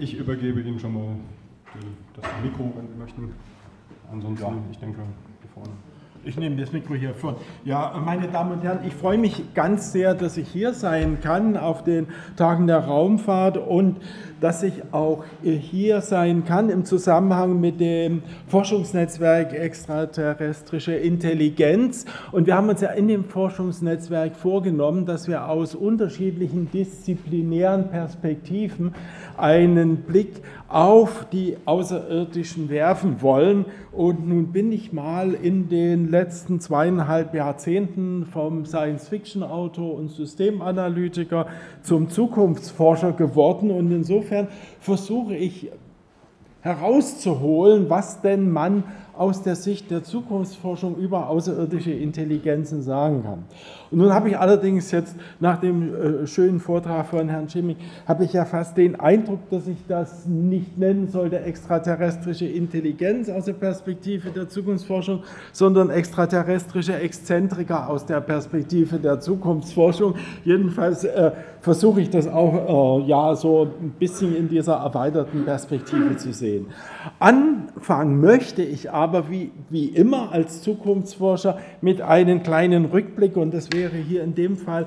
Ich übergebe Ihnen schon mal das Mikro, wenn Sie möchten. Ansonsten, ja, ich denke, hier vorne. Ich nehme das Mikro hier vor. Ja, meine Damen und Herren, ich freue mich ganz sehr, dass ich hier sein kann auf den Tagen der Raumfahrt und dass ich auch hier sein kann im Zusammenhang mit dem Forschungsnetzwerk Extraterrestrische Intelligenz. Und wir haben uns ja in dem Forschungsnetzwerk vorgenommen, dass wir aus unterschiedlichen disziplinären Perspektiven einen Blick auf die Außerirdischen werfen wollen. Und nun bin ich mal in den letzten 2,5 Jahrzehnten vom Science-Fiction-Autor und Systemanalytiker zum Zukunftsforscher geworden. Und insofern versuche ich herauszuholen, was denn man aus der Sicht der Zukunftsforschung über außerirdische Intelligenzen sagen kann. Und nun habe ich allerdings jetzt nach dem schönen Vortrag von Herrn Schimmig, habe ich ja fast den Eindruck, dass ich das nicht nennen sollte, extraterrestrische Intelligenz aus der Perspektive der Zukunftsforschung, sondern extraterrestrische Exzentriker aus der Perspektive der Zukunftsforschung. Jedenfalls versuche ich das auch ja so ein bisschen in dieser erweiterten Perspektive zu sehen. Anfangen möchte ich aber wie immer als Zukunftsforscher mit einem kleinen Rückblick, und das wäre hier in dem Fall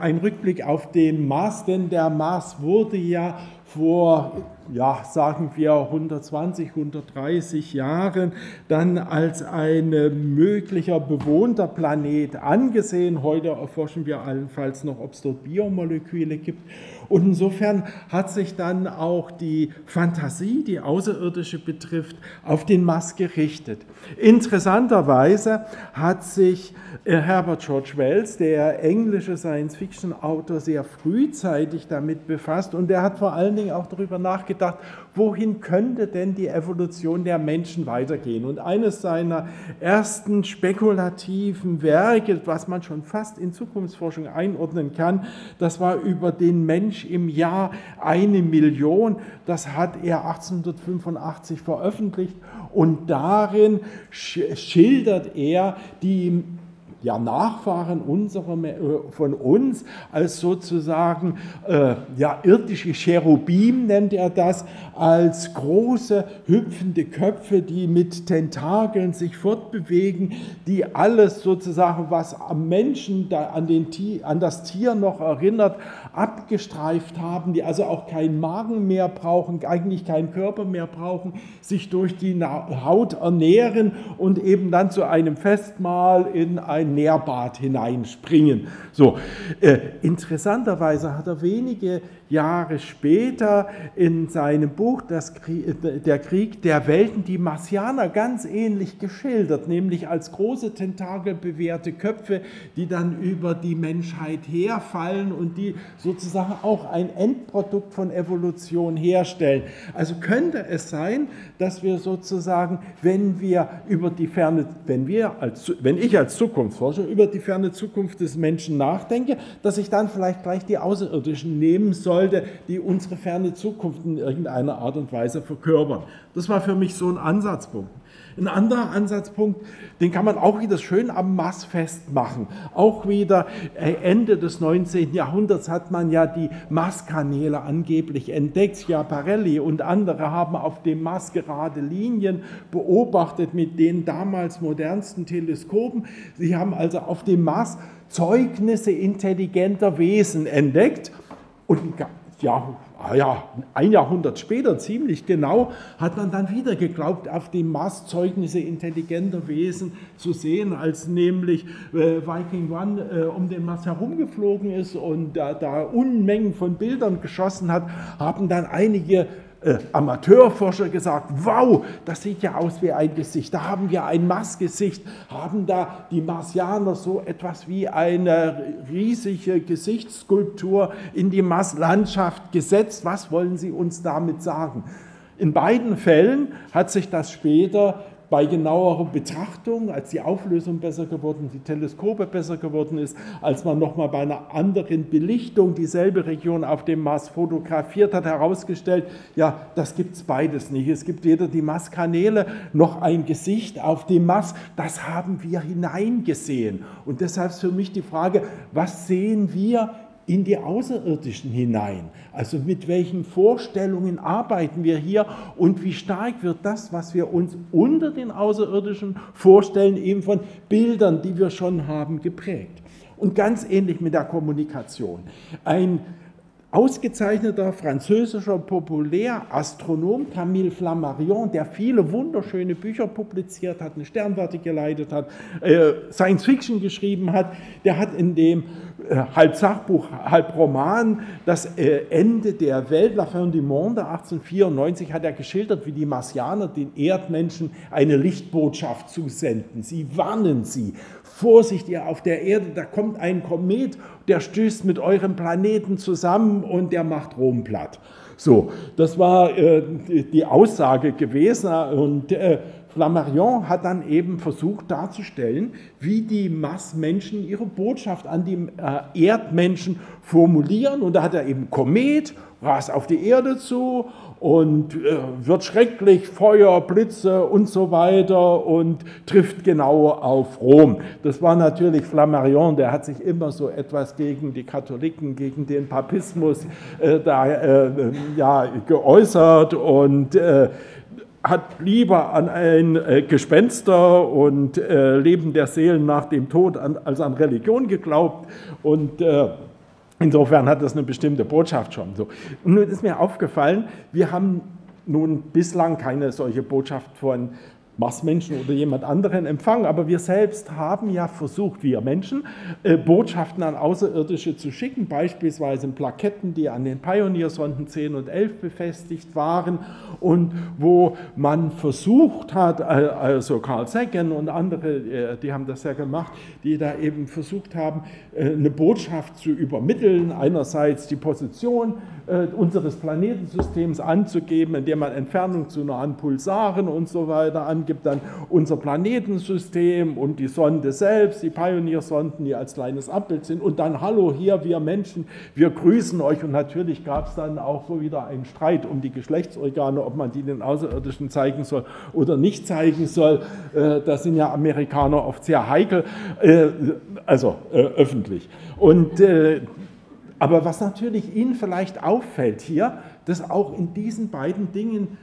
ein Rückblick auf den Mars, denn der Mars wurde ja vor, ja, sagen wir 120, 130 Jahren dann als ein möglicher bewohnter Planet angesehen. Heute erforschen wir allenfalls noch, ob es dort Biomoleküle gibt. Und insofern hat sich dann auch die Fantasie, die Außerirdische betrifft, auf den Mars gerichtet. Interessanterweise hat sich Herbert George Wells, der englische Science-Fiction-Autor, sehr frühzeitig damit befasst, und er hat vor allen Dingen auch darüber nachgedacht, wohin könnte denn die Evolution der Menschen weitergehen. Und eines seiner ersten spekulativen Werke, was man schon fast in Zukunftsforschung einordnen kann, das war über den Mensch im Jahr 1 Million. Das hat er 1885 veröffentlicht, und darin schildert er die, ja, Nachfahren von uns als sozusagen ja, irdische Cherubim, nennt er das, als große hüpfende Köpfe, die mit Tentakeln sich fortbewegen, die alles sozusagen, was am Menschen, da an das Tier noch erinnert, abgestreift haben, die also auch keinen Magen mehr brauchen, eigentlich keinen Körper mehr brauchen, sich durch die Haut ernähren und eben dann zu einem Festmahl in ein Nährbad hineinspringen. So, interessanterweise hat er wenige Jahre später in seinem Buch Der Krieg der Welten die Marsianer ganz ähnlich geschildert, nämlich als große tentakelbewehrte Köpfe, die dann über die Menschheit herfallen und die sozusagen auch ein Endprodukt von Evolution herstellen. Also könnte es sein, dass wir sozusagen, wenn ich als Zukunftsforscher über die ferne Zukunft des Menschen nachdenke, dass ich dann vielleicht gleich die Außerirdischen nehmen soll, die unsere ferne Zukunft in irgendeiner Art und Weise verkörpern. Das war für mich so ein Ansatzpunkt. Ein anderer Ansatzpunkt, den kann man auch wieder schön am Mars festmachen. Auch wieder Ende des 19. Jahrhunderts hat man ja die Marskanäle angeblich entdeckt. Schiaparelli und andere haben auf dem Mars gerade Linien beobachtet mit den damals modernsten Teleskopen. Sie haben also auf dem Mars Zeugnisse intelligenter Wesen entdeckt. Und ja, ein Jahrhundert später, ziemlich genau, hat man dann wieder geglaubt, auf dem Mars Zeugnisse intelligenter Wesen zu sehen, als nämlich Viking One um den Mars herumgeflogen ist und da Unmengen von Bildern geschossen hat, haben dann einige Amateurforscher gesagt, wow, das sieht ja aus wie ein Gesicht, da haben wir ein Marsgesicht, haben da die Marsianer so etwas wie eine riesige Gesichtsskulptur in die Marslandschaft gesetzt, was wollen Sie uns damit sagen? In beiden Fällen hat sich das später bei genauerer Betrachtung, als die Auflösung besser geworden, die Teleskope besser geworden ist, als man nochmal bei einer anderen Belichtung dieselbe Region auf dem Mars fotografiert hat, herausgestellt, ja, das gibt es beides nicht. Es gibt weder die Marskanäle noch ein Gesicht auf dem Mars. Das haben wir hineingesehen. Und deshalb ist für mich die Frage, was sehen wir in die Außerirdischen hinein. Also mit welchen Vorstellungen arbeiten wir hier und wie stark wird das, was wir uns unter den Außerirdischen vorstellen, eben von Bildern, die wir schon haben, geprägt. Und ganz ähnlich mit der Kommunikation. Ein ausgezeichneter französischer Populärastronom Camille Flammarion, der viele wunderschöne Bücher publiziert hat, eine Sternwarte geleitet hat, Science Fiction geschrieben hat, der hat in dem halb Sachbuch, halb Roman das Ende der Welt, La Fin du Monde, 1894, hat er geschildert, wie die Marsianer den Erdmenschen eine Lichtbotschaft zusenden. Sie warnen sie. Vorsicht, ihr auf der Erde, da kommt ein Komet, der stößt mit eurem Planeten zusammen und der macht Rom platt. So, das war die Aussage gewesen und Flammarion hat dann eben versucht darzustellen, wie die Marsmenschen ihre Botschaft an die Erdmenschen formulieren und da hat er eben Komet, rast auf die Erde zu und wird schrecklich, Feuer, Blitze und so weiter und trifft genau auf Rom. Das war natürlich Flammarion, der hat sich immer so etwas gegen die Katholiken, gegen den Papismus geäußert und hat lieber an ein Gespenster und Leben der Seelen nach dem Tod als an Religion geglaubt und insofern hat das eine bestimmte Botschaft schon. So. Und nun ist mir aufgefallen, wir haben nun bislang keine solche Botschaft von Marsmenschen oder jemand anderen empfangen, aber wir selbst haben ja versucht, wir Menschen, Botschaften an Außerirdische zu schicken, beispielsweise in Plaketten, die an den Pioneersonden 10 und 11 befestigt waren und wo man versucht hat, also Carl Sagan und andere, die haben das ja gemacht, die da eben versucht haben, eine Botschaft zu übermitteln, einerseits die Position unseres Planetensystems anzugeben, indem man Entfernung zu nahen Pulsaren und so weiter angibt, dann unser Planetensystem und die Sonde selbst, die Pioneersonden, die als kleines Abbild sind und dann, hallo, hier, wir Menschen, wir grüßen euch und natürlich gab es dann auch so wieder einen Streit um die Geschlechtsorgane, ob man die den Außerirdischen zeigen soll oder nicht zeigen soll. Das sind ja Amerikaner oft sehr heikel, also öffentlich. Aber was natürlich Ihnen vielleicht auffällt hier, dass auch in diesen beiden Dingen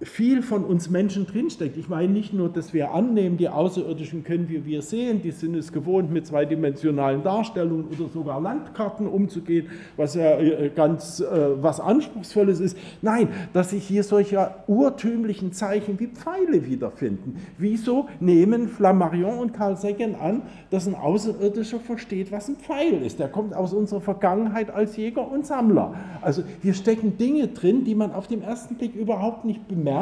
viel von uns Menschen drinsteckt. Ich meine nicht nur, dass wir annehmen, die Außerirdischen können wir sehen, die sind es gewohnt, mit zweidimensionalen Darstellungen oder sogar Landkarten umzugehen, was ja ganz was Anspruchsvolles ist. Nein, dass sich hier solche urtümlichen Zeichen wie Pfeile wiederfinden. Wieso nehmen Flammarion und Carl Sagan an, dass ein Außerirdischer versteht, was ein Pfeil ist? Der kommt aus unserer Vergangenheit als Jäger und Sammler. Also hier stecken Dinge drin, die man auf den ersten Blick überhaupt nicht bemerkt,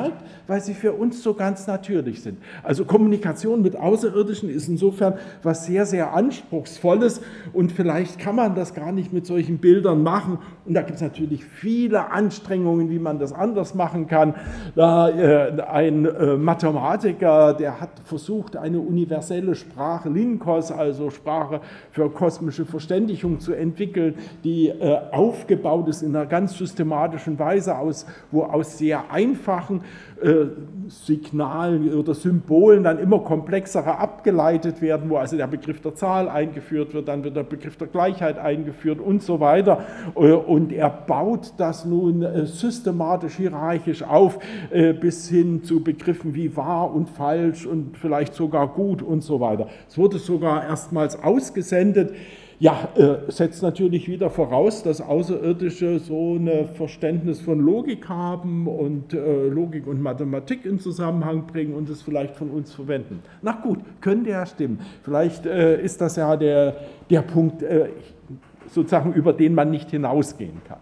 weil sie für uns so ganz natürlich sind. Also Kommunikation mit Außerirdischen ist insofern was sehr, sehr Anspruchsvolles und vielleicht kann man das gar nicht mit solchen Bildern machen und da gibt es natürlich viele Anstrengungen, wie man das anders machen kann. Da, ein Mathematiker, der hat versucht, eine universelle Sprache, Lincos, also Sprache für kosmische Verständigung zu entwickeln, die aufgebaut ist in einer ganz systematischen Weise, wo aus sehr einfachen Signalen oder Symbolen dann immer komplexere abgeleitet werden, wo also der Begriff der Zahl eingeführt wird, dann wird der Begriff der Gleichheit eingeführt und so weiter. Und er baut das nun systematisch, hierarchisch auf, bis hin zu Begriffen wie wahr und falsch und vielleicht sogar gut und so weiter. Es wurde sogar erstmals ausgesendet. Ja, setzt natürlich wieder voraus, dass Außerirdische so ein Verständnis von Logik haben und Logik und Mathematik in Zusammenhang bringen und es vielleicht von uns verwenden. Na gut, könnte ja stimmen. Vielleicht ist das ja der Punkt, sozusagen, über den man nicht hinausgehen kann.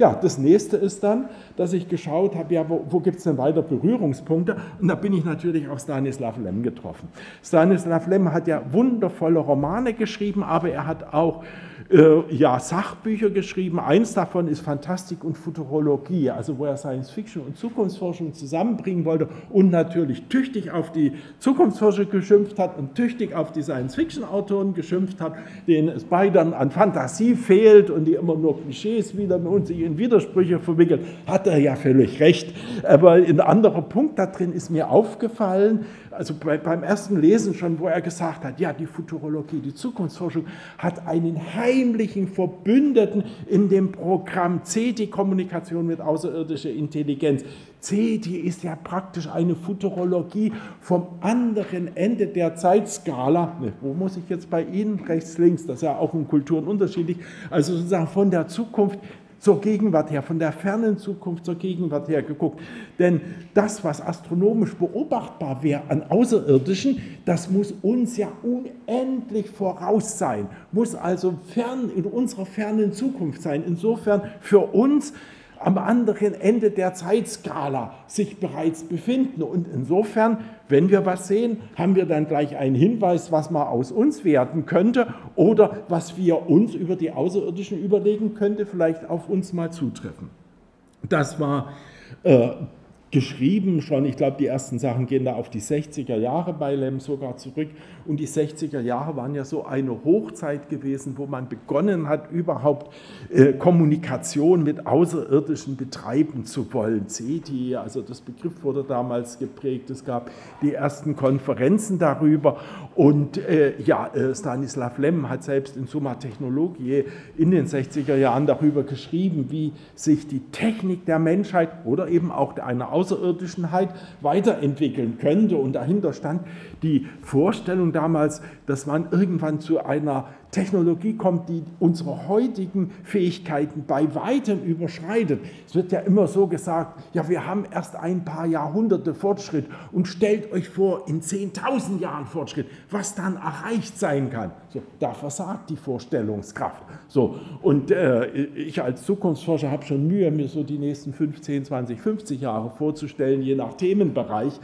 Ja, das nächste ist dann, dass ich geschaut habe, ja, wo gibt es denn weiter Berührungspunkte? Und da bin ich natürlich auf Stanisław Lem getroffen. Stanisław Lem hat ja wundervolle Romane geschrieben, aber er hat auch Sachbücher geschrieben. Eins davon ist Fantastik und Futurologie, also wo er Science Fiction und Zukunftsforschung zusammenbringen wollte und natürlich tüchtig auf die Zukunftsforscher geschimpft hat und tüchtig auf die Science Fiction Autoren geschimpft hat, denen es beiden an Fantasie fehlt und die immer nur Klischees wieder und sie in Widersprüche verwickelt. Hat er ja völlig recht, aber ein anderer Punkt da drin ist mir aufgefallen, also beim ersten Lesen schon, wo er gesagt hat, ja, die Futurologie, die Zukunftsforschung hat einen heimlichen Verbündeten in dem Programm CETI, Kommunikation mit außerirdischer Intelligenz. CETI ist ja praktisch eine Futurologie vom anderen Ende der Zeitskala. Wo muss ich jetzt bei Ihnen? Rechts, links, das ist ja auch in Kulturen unterschiedlich. Also sozusagen von der Zukunft zur Gegenwart her, von der fernen Zukunft zur Gegenwart her geguckt. Denn das, was astronomisch beobachtbar wäre an Außerirdischen, das muss uns ja unendlich voraus sein, muss also fern in unserer fernen Zukunft sein. Insofern für uns am anderen Ende der Zeitskala sich bereits befinden. Und insofern, wenn wir was sehen, haben wir dann gleich einen Hinweis, was mal aus uns werden könnte oder was wir uns über die Außerirdischen überlegen könnte, vielleicht auf uns mal zutreffen. Das war geschrieben schon, ich glaube, die ersten Sachen gehen da auf die 60er Jahre bei Lem sogar zurück. Und die 60er Jahre waren ja so eine Hochzeit gewesen, wo man begonnen hat, überhaupt Kommunikation mit Außerirdischen betreiben zu wollen. CETI, also das Begriff wurde damals geprägt, es gab die ersten Konferenzen darüber. Und Stanisław Lem hat selbst in Summa Technologie in den 60er Jahren darüber geschrieben, wie sich die Technik der Menschheit oder eben auch einer Außerirdischenheit weiterentwickeln könnte. Und dahinter stand die Vorstellung damals, dass man irgendwann zu einer Technologie kommt, die unsere heutigen Fähigkeiten bei Weitem überschreitet. Es wird ja immer so gesagt, ja, wir haben erst ein paar Jahrhunderte Fortschritt und stellt euch vor, in 10.000 Jahren Fortschritt, was dann erreicht sein kann. So, da versagt die Vorstellungskraft. So, und ich als Zukunftsforscher habe schon Mühe, mir so die nächsten 15, 20, 50 Jahre vorzustellen, je nach Themenbereich.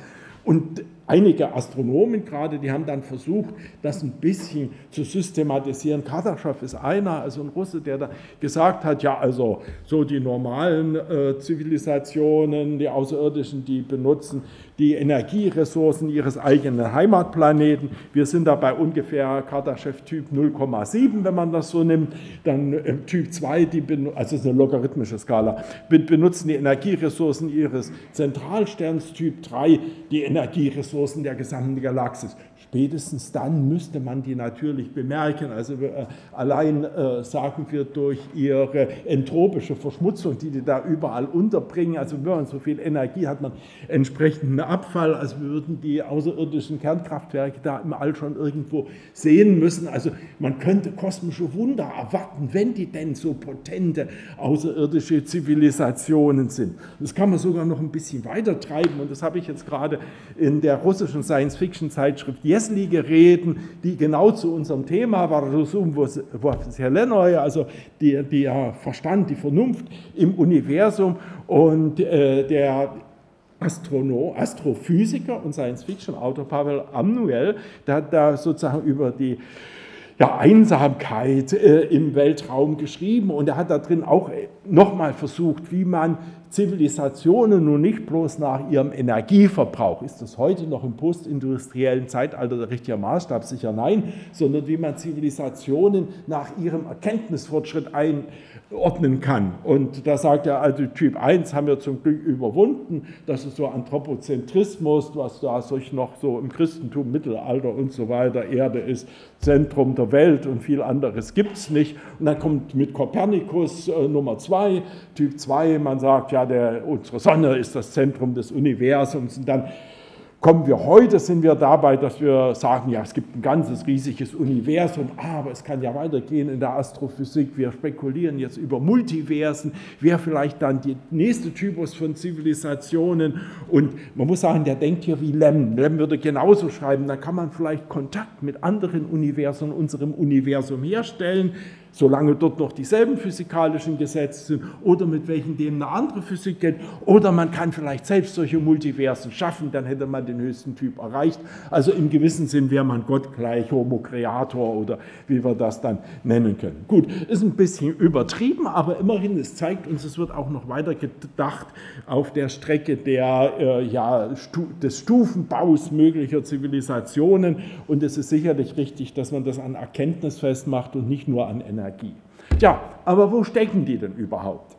Und einige Astronomen gerade, die haben dann versucht, das ein bisschen zu systematisieren. Kardaschow ist einer, also ein Russe, der da gesagt hat, ja, also so die normalen Zivilisationen, die Außerirdischen, die benutzen die Energieressourcen ihres eigenen Heimatplaneten. Wir sind dabei ungefähr Kardaschow-Typ 0,7, wenn man das so nimmt. Dann Typ 2, also ist eine logarithmische Skala, benutzen die Energieressourcen ihres Zentralsterns, Typ 3, die Energieressourcen der gesamten Galaxis. Spätestens dann müsste man die natürlich bemerken. Also allein sagen wir durch ihre entropische Verschmutzung, die da überall unterbringen, also wenn man so viel Energie hat, man entsprechenden Abfall, also wir würden die außerirdischen Kernkraftwerke da im All schon irgendwo sehen müssen. Also man könnte kosmische Wunder erwarten, wenn die denn so potente außerirdische Zivilisationen sind. Das kann man sogar noch ein bisschen weiter treiben und das habe ich jetzt gerade in der russischen Science-Fiction-Zeitschrift Jesli gereden, die genau zu unserem Thema war, also der Verstand, die Vernunft im Universum, und der Astrophysiker und Science-Fiction-Autor Pavel Amnuel, der hat da sozusagen über die Einsamkeit im Weltraum geschrieben, und er hat da drin auch nochmal versucht, wie man Zivilisationen nun nicht bloß nach ihrem Energieverbrauch, ist das heute noch im postindustriellen Zeitalter der richtige Maßstab? Sicher nein, sondern wie man Zivilisationen nach ihrem Erkenntnisfortschritt einordnen kann. Und da sagt er, also Typ 1 haben wir zum Glück überwunden, das ist so Anthropozentrismus, was da noch so im Christentum, Mittelalter und so weiter, Erde ist Zentrum der Welt und viel anderes gibt es nicht. Und dann kommt mit Kopernikus Nummer 2, Typ 2, man sagt, ja, unsere Sonne ist das Zentrum des Universums, und dann sind wir dabei, dass wir sagen, ja, es gibt ein ganzes riesiges Universum, aber es kann ja weitergehen in der Astrophysik. Wir spekulieren jetzt über Multiversen, wer vielleicht dann die nächste Typus von Zivilisationen, und man muss sagen, der denkt hier wie Lem. Lem würde genauso schreiben, da kann man vielleicht Kontakt mit anderen Universen, unserem Universum herstellen, solange dort noch dieselben physikalischen Gesetze sind oder mit welchen dem eine andere Physik gilt, oder man kann vielleicht selbst solche Multiversen schaffen, dann hätte man den höchsten Typ erreicht. Also im gewissen Sinn wäre man Gott gleich, Homo Creator oder wie wir das dann nennen können. Gut, ist ein bisschen übertrieben, aber immerhin, es zeigt uns, es wird auch noch weiter gedacht auf der Strecke des Stufenbaus möglicher Zivilisationen, und es ist sicherlich richtig, dass man das an Erkenntnis festmacht und nicht nur an Energie. Tja, aber wo stecken die denn überhaupt?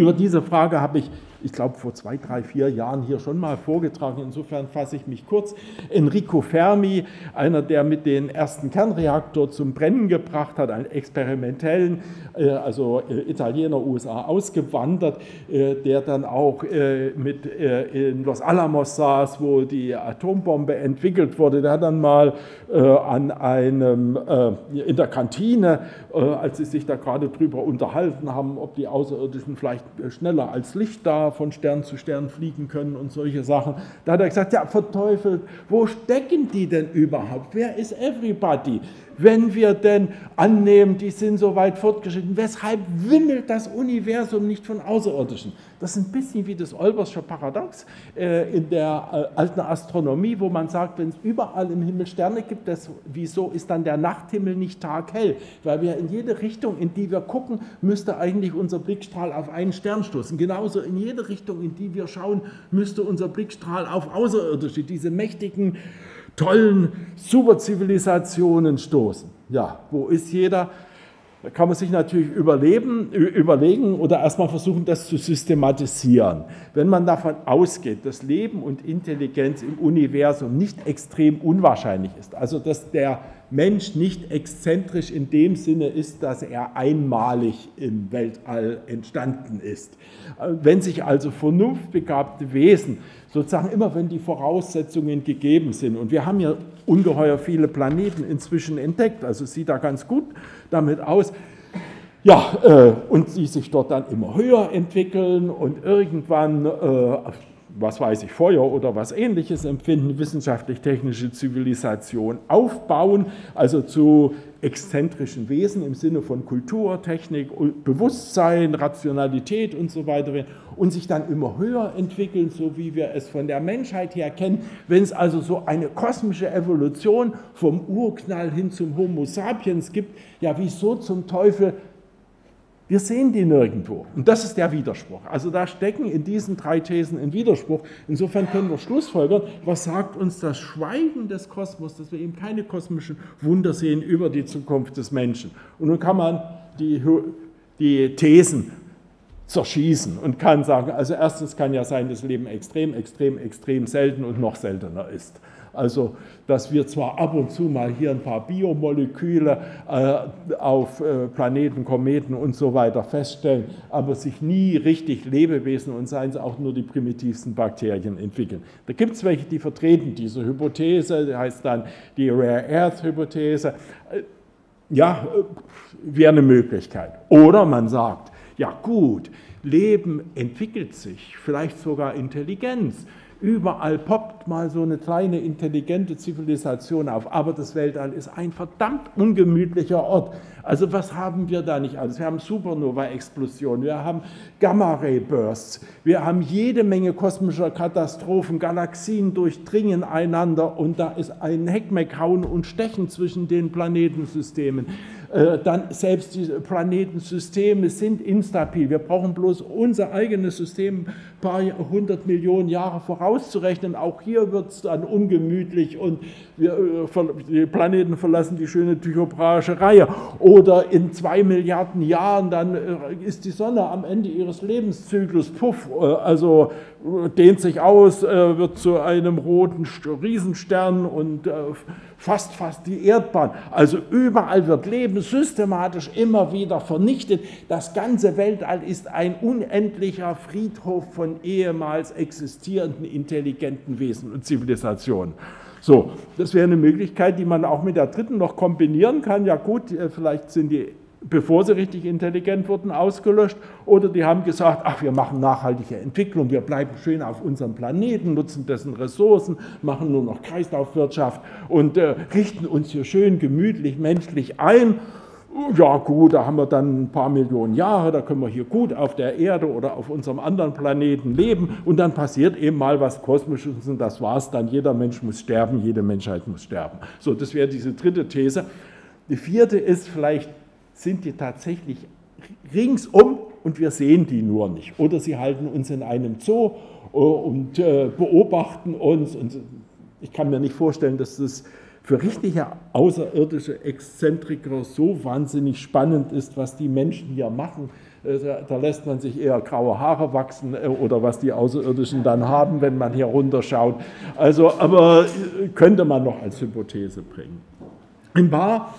Über diese Frage habe ich glaube, vor 2, 3, 4 Jahren hier schon mal vorgetragen. Insofern fasse ich mich kurz. Enrico Fermi, einer, der mit den ersten Kernreaktor zum Brennen gebracht hat, einen experimentellen, also Italiener, USA ausgewandert, der dann auch mit in Los Alamos saß, wo die Atombombe entwickelt wurde. Der hat dann mal an einem, in der Kantine, als sie sich da gerade drüber unterhalten haben, ob die Außerirdischen vielleicht schneller als Licht da von Stern zu Stern fliegen können und solche Sachen. Da hat er gesagt, ja, verteufelt, wo stecken die denn überhaupt? Wer ist everybody? Wenn wir denn annehmen, die sind so weit fortgeschritten, weshalb wimmelt das Universum nicht von Außerirdischen? Das ist ein bisschen wie das Olbersche Paradox in der alten Astronomie, wo man sagt, wenn es überall im Himmel Sterne gibt, wieso ist dann der Nachthimmel nicht taghell? Weil wir in jede Richtung, in die wir gucken, müsste eigentlich unser Blickstrahl auf einen Stern stoßen. Genauso in jede Richtung, in die wir schauen, müsste unser Blickstrahl auf Außerirdische, diese mächtigen, tollen Superzivilisationen stoßen. Ja, wo ist jeder? Da kann man sich natürlich überlegen oder erstmal versuchen, das zu systematisieren. Wenn man davon ausgeht, dass Leben und Intelligenz im Universum nicht extrem unwahrscheinlich ist, also dass der Mensch nicht exzentrisch in dem Sinne ist, dass er einmalig im Weltall entstanden ist. Wenn sich also vernunftbegabte Wesen, sozusagen immer wenn die Voraussetzungen gegeben sind, und wir haben ja ungeheuer viele Planeten inzwischen entdeckt, also sieht da ganz gut damit aus, ja, und die sich dort dann immer höher entwickeln und irgendwann, was weiß ich, Feuer oder was Ähnliches empfinden, wissenschaftlich-technische Zivilisation aufbauen, also zu exzentrischen Wesen im Sinne von Kultur, Technik, Bewusstsein, Rationalität und so weiter und sich dann immer höher entwickeln, so wie wir es von der Menschheit her kennen. Wenn es also so eine kosmische Evolution vom Urknall hin zum Homo sapiens gibt, ja, wieso zum Teufel? Wir sehen die nirgendwo. Und das ist der Widerspruch. Also da stecken in diesen 3 Thesen ein Widerspruch. Insofern können wir schlussfolgern, was sagt uns das Schweigen des Kosmos, dass wir eben keine kosmischen Wunder sehen über die Zukunft des Menschen. Und nun kann man die Thesen zerschießen und kann sagen, also erstens kann ja sein, dass Leben extrem, extrem, extrem selten und noch seltener ist. Also, dass wir zwar ab und zu mal hier ein paar Biomoleküle auf Planeten, Kometen und so weiter feststellen, aber sich nie richtig Lebewesen und seien es auch nur die primitivsten Bakterien entwickeln. Da gibt es welche, die vertreten diese Hypothese, die heißt dann die Rare Earth Hypothese. Ja, wäre eine Möglichkeit. Oder man sagt, ja gut, Leben entwickelt sich, vielleicht sogar Intelligenz. Überall poppt mal so eine kleine, intelligente Zivilisation auf. Aber das Weltall ist ein verdammt ungemütlicher Ort. Also was haben wir da nicht alles? Wir haben Supernova-Explosionen, wir haben Gamma-Ray-Bursts, wir haben jede Menge kosmischer Katastrophen, Galaxien durchdringen einander und da ist ein Heckmeck-Hauen und Stechen zwischen den Planetensystemen. Dann selbst die Planetensysteme sind instabil. Wir brauchen bloß unser eigenes System ein paar 100 Millionen Jahre vorauszurechnen. Auch hier wird es dann ungemütlich und die Planeten verlassen die schöne tychobraische Reihe. Oder in 2 Milliarden Jahren, dann ist die Sonne am Ende ihres Lebenszyklus, puff, also dehnt sich aus, wird zu einem roten Riesenstern und fast die Erdbahn. Also überall wird Leben systematisch immer wieder vernichtet. Das ganze Weltall ist ein unendlicher Friedhof von ehemals existierenden intelligenten Wesen und Zivilisationen. So, das wäre eine Möglichkeit, die man auch mit der dritten noch kombinieren kann. Ja gut, vielleicht sind die, bevor sie richtig intelligent wurden, ausgelöscht oder die haben gesagt, ach, wir machen nachhaltige Entwicklung, wir bleiben schön auf unserem Planeten, nutzen dessen Ressourcen, machen nur noch Kreislaufwirtschaft und richten uns hier schön gemütlich, menschlich ein. Ja gut, da haben wir dann ein paar Millionen Jahre, da können wir hier gut auf der Erde oder auf unserem anderen Planeten leben und dann passiert eben mal was Kosmisches und das war's dann. Jeder Mensch muss sterben, jede Menschheit muss sterben. So, das wäre diese dritte These. Die vierte ist, vielleicht sind die tatsächlich ringsum und wir sehen die nur nicht. Oder sie halten uns in einem Zoo und beobachten uns. Und ich kann mir nicht vorstellen, dass das für richtige außerirdische Exzentriker so wahnsinnig spannend ist, was die Menschen hier machen. Da lässt man sich eher graue Haare wachsen oder was die Außerirdischen dann haben, wenn man hier runterschaut. Also, aber könnte man noch als Hypothese bringen. Ein paar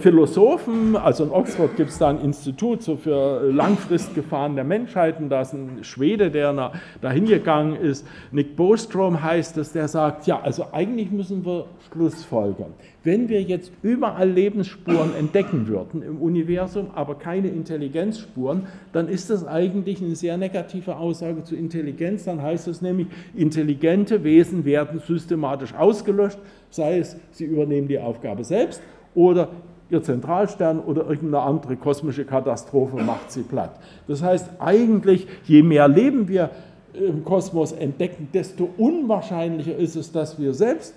Philosophen, also in Oxford gibt es da ein Institut so für Langfristgefahren der Menschheit, und da ist ein Schwede, der da hingegangen ist, Nick Bostrom heißt es, der sagt, ja, also eigentlich müssen wir Schlussfolgern. Wenn wir jetzt überall Lebensspuren entdecken würden im Universum, aber keine Intelligenzspuren, dann ist das eigentlich eine sehr negative Aussage zu Intelligenz, dann heißt es nämlich, intelligente Wesen werden systematisch ausgelöscht, sei es, sie übernehmen die Aufgabe selbst, oder ihr Zentralstern oder irgendeine andere kosmische Katastrophe macht sie platt. Das heißt eigentlich, je mehr Leben wir im Kosmos entdecken, desto unwahrscheinlicher ist es, dass wir selbst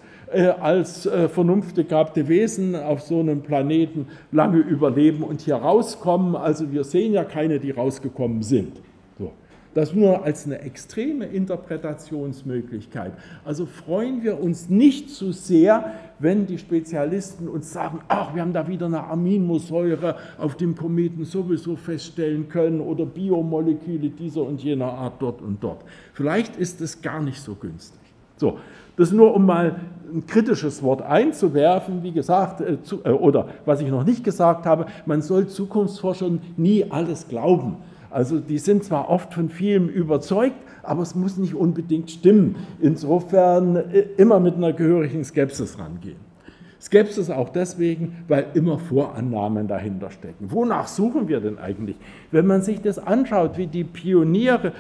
als vernunftbegabte Wesen auf so einem Planeten lange überleben und hier rauskommen. Also wir sehen ja keine, die rausgekommen sind. So. Das nur als eine extreme Interpretationsmöglichkeit. Also freuen wir uns nicht zu sehr, wenn die Spezialisten uns sagen, ach, wir haben da wieder eine Aminosäure auf dem Kometen sowieso feststellen können oder Biomoleküle dieser und jener Art dort und dort. Vielleicht ist es gar nicht so günstig. So, das nur, um mal ein kritisches Wort einzuwerfen, wie gesagt, oder was ich noch nicht gesagt habe, man soll Zukunftsforschern nie alles glauben. Also die sind zwar oft von vielem überzeugt, aber es muss nicht unbedingt stimmen. Insofern immer mit einer gehörigen Skepsis rangehen. Skepsis auch deswegen, weil immer Vorannahmen dahinter stecken. Wonach suchen wir denn eigentlich? Wenn man sich das anschaut, wie die Pioniere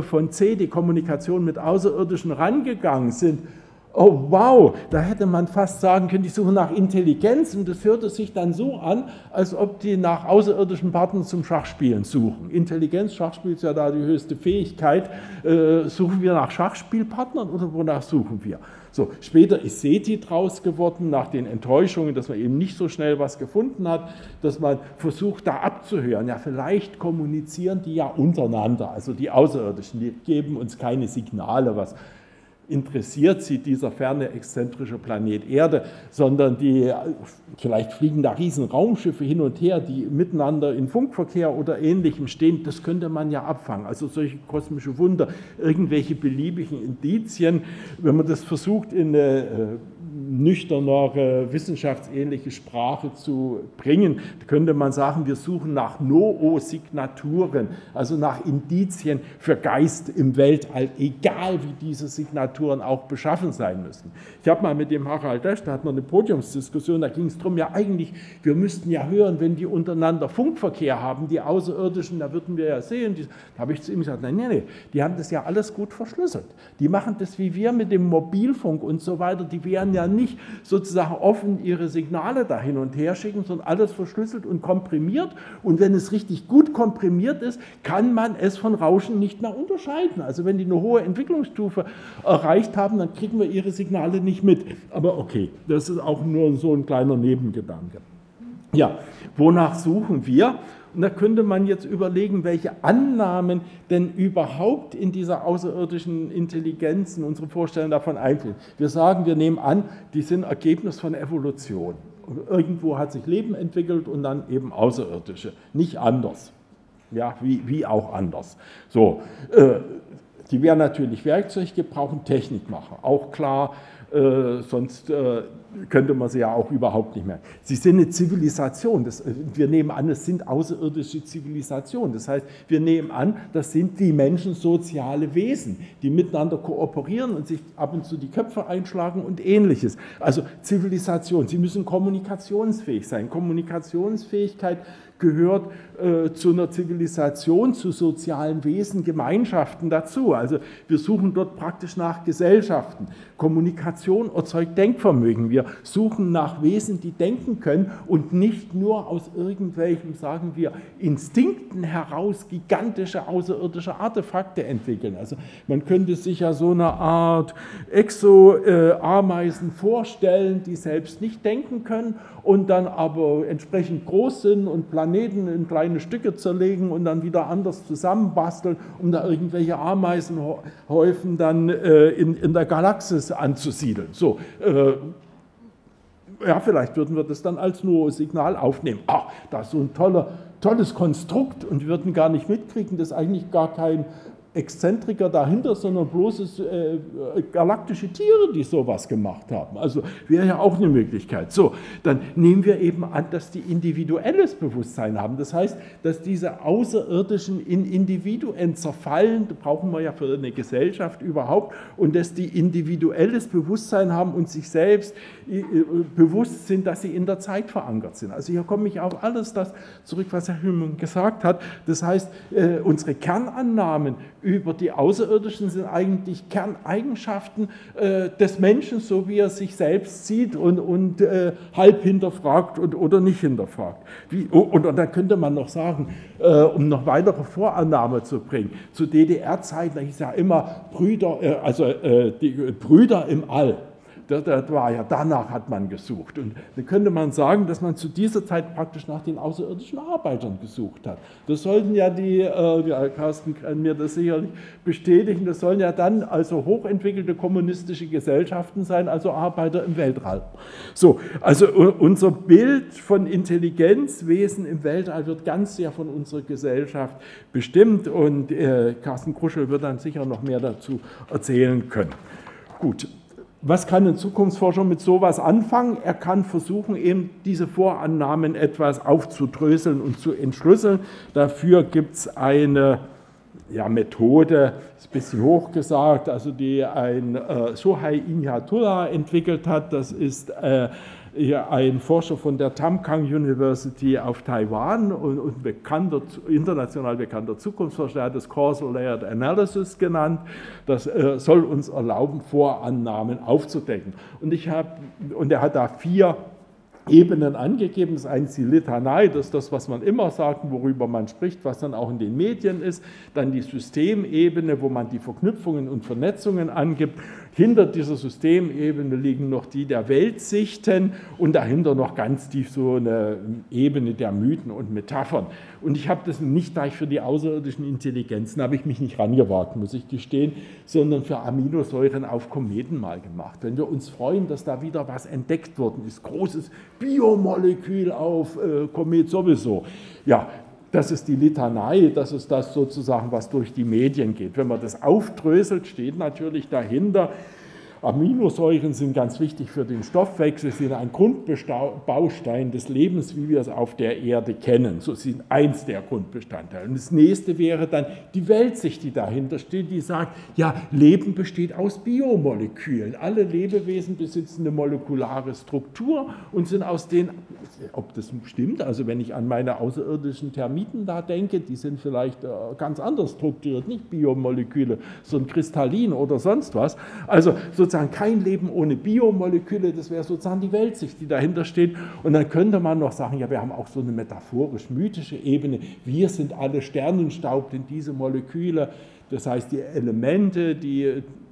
von CETI, Kommunikation mit Außerirdischen, rangegangen sind, oh wow, da hätte man fast sagen können, die suchen nach Intelligenz, und das hörte sich dann so an, als ob die nach außerirdischen Partnern zum Schachspielen suchen. Intelligenz, Schachspiel ist ja da die höchste Fähigkeit. Suchen wir nach Schachspielpartnern oder wonach suchen wir? So, später ist CETI draus geworden, nach den Enttäuschungen, dass man eben nicht so schnell was gefunden hat, dass man versucht, da abzuhören. Ja, vielleicht kommunizieren die ja untereinander, also die Außerirdischen, die geben uns keine Signale, was interessiert sie dieser ferne exzentrische Planet Erde, sondern die, vielleicht fliegen da riesen Raumschiffe hin und her, die miteinander in Funkverkehr oder Ähnlichem stehen, das könnte man ja abfangen. Also solche kosmische Wunder, irgendwelche beliebigen Indizien, wenn man das versucht in eine nüchternere, wissenschaftsähnliche Sprache zu bringen, könnte man sagen, wir suchen nach Noossignaturen, also nach Indizien für Geist im Weltall, egal wie diese Signaturen auch beschaffen sein müssen. Ich habe mal mit dem Harald Desch, da hatten wir eine Podiumsdiskussion, da ging es darum, ja eigentlich, wir müssten ja hören, wenn die untereinander Funkverkehr haben, die Außerirdischen, da würden wir ja sehen, da habe ich zu ihm gesagt, nein, nein, nein, die haben das ja alles gut verschlüsselt. Die machen das wie wir mit dem Mobilfunk und so weiter, die werden ja nicht sozusagen offen ihre Signale da hin und her schicken, sondern alles verschlüsselt und komprimiert. Und wenn es richtig gut komprimiert ist, kann man es von Rauschen nicht mehr unterscheiden. Also wenn die eine hohe Entwicklungsstufe erreicht haben, dann kriegen wir ihre Signale nicht mit. Aber okay, das ist auch nur so ein kleiner Nebengedanke. Ja, wonach suchen wir? Und da könnte man jetzt überlegen, welche Annahmen denn überhaupt in dieser außerirdischen Intelligenz, in unsere Vorstellung davon einfließen. Wir sagen, wir nehmen an, die sind Ergebnis von Evolution. Irgendwo hat sich Leben entwickelt und dann eben außerirdische, nicht anders. Ja, wie auch anders. So, die werden natürlich Werkzeug gebrauchen, Technik machen, auch klar. Sonst könnte man sie ja auch überhaupt nicht mehr. Sie sind eine Zivilisation. Wir nehmen an, es sind außerirdische Zivilisationen. Das heißt, wir nehmen an, das sind die Menschen soziale Wesen, die miteinander kooperieren und sich ab und zu die Köpfe einschlagen und Ähnliches. Also Zivilisation. Sie müssen kommunikationsfähig sein. Kommunikationsfähigkeit gehört zu einer Zivilisation, zu sozialen Wesen, Gemeinschaften dazu. Also wir suchen dort praktisch nach Gesellschaften. Kommunikation erzeugt Denkvermögen. Wir suchen nach Wesen, die denken können und nicht nur aus irgendwelchen, sagen wir, Instinkten heraus gigantische außerirdische Artefakte entwickeln. Also man könnte sich ja so eine Art Exo-Ameisen vorstellen, die selbst nicht denken können und dann aber entsprechend groß sind und Planeten in kleine Stücke zerlegen und dann wieder anders zusammenbasteln, um da irgendwelche Ameisenhäufen dann in der Galaxis anzusiedeln. So, Ja, vielleicht würden wir das dann als nur Signal aufnehmen. Ach, das ist so ein tolles Konstrukt, und wir würden gar nicht mitkriegen, dass eigentlich gar kein Exzentriker dahinter, sondern bloßes galaktische Tiere, die sowas gemacht haben. Also wäre ja auch eine Möglichkeit. So, dann nehmen wir eben an, dass die individuelles Bewusstsein haben. Das heißt, dass diese Außerirdischen in Individuen zerfallen, brauchen wir ja für eine Gesellschaft überhaupt, und dass die individuelles Bewusstsein haben und sich selbst bewusst sind, dass sie in der Zeit verankert sind. Also hier komme ich auf alles das zurück, was Herr Hümmel gesagt hat. Das heißt, unsere Kernannahmen über die Außerirdischen sind eigentlich Kerneigenschaften des Menschen, so wie er sich selbst sieht und halb hinterfragt oder nicht hinterfragt. Und da könnte man noch sagen, um noch weitere Vorannahme zu bringen, zu DDR-Zeiten, da hieß ja immer Brüder, die Brüder im All. Das war ja, danach hat man gesucht. Und dann könnte man sagen, dass man zu dieser Zeit praktisch nach den außerirdischen Arbeitern gesucht hat. Das sollten ja die, ja, Carsten kann mir das sicherlich bestätigen, das sollen ja dann also hochentwickelte kommunistische Gesellschaften sein, also Arbeiter im Weltall. So, also unser Bild von Intelligenzwesen im Weltall wird ganz sehr von unserer Gesellschaft bestimmt, und Carsten Kruschel wird dann sicher noch mehr dazu erzählen können. Gut. Was kann ein Zukunftsforscher mit sowas anfangen? Er kann versuchen, eben diese Vorannahmen etwas aufzudröseln und zu entschlüsseln. Dafür gibt es eine Methode, ist ein bisschen hoch gesagt, also die ein Sohai Inyatullah entwickelt hat. Das ist ein Forscher von der Tamkang University auf Taiwan und international bekannter Zukunftsforscher, der hat das Causal Layered Analysis genannt. Das soll uns erlauben, Vorannahmen aufzudecken. Und er hat da 4 Ebenen angegeben. Das eine ist die Litanei, das ist das, was man immer sagt, worüber man spricht, was dann auch in den Medien ist. Dann die Systemebene, wo man die Verknüpfungen und Vernetzungen angibt. Hinter dieser Systemebene liegen noch die der Weltsichten und dahinter noch ganz tief so eine Ebene der Mythen und Metaphern. Und ich habe das nicht gleich für die außerirdischen Intelligenzen, habe ich mich nicht rangewagt, muss ich gestehen, sondern für Aminosäuren auf Kometen mal gemacht. Wenn wir uns freuen, dass da wieder was entdeckt worden ist, großes Biomolekül auf Komet sowieso. Ja, das ist die Litanei, das ist das sozusagen, was durch die Medien geht. Wenn man das aufdröselt, steht natürlich dahinter, Aminosäuren sind ganz wichtig für den Stoffwechsel, sind ein Grundbaustein des Lebens, wie wir es auf der Erde kennen. So sind eins der Grundbestandteile. Und das nächste wäre dann die Weltsicht, die dahinter steht, die sagt, ja, Leben besteht aus Biomolekülen. Alle Lebewesen besitzen eine molekulare Struktur und sind aus den, ob das stimmt, also wenn ich an meine außerirdischen Termiten da denke, die sind vielleicht ganz anders strukturiert, nicht Biomoleküle, sondern kristallin oder sonst was. Also sozusagen kein Leben ohne Biomoleküle, das wäre sozusagen die Weltsicht, die dahinter steht. Und dann könnte man noch sagen, ja, wir haben auch so eine metaphorisch-mythische Ebene. Wir sind alle Sternenstaub, denn diese Moleküle, das heißt die Elemente,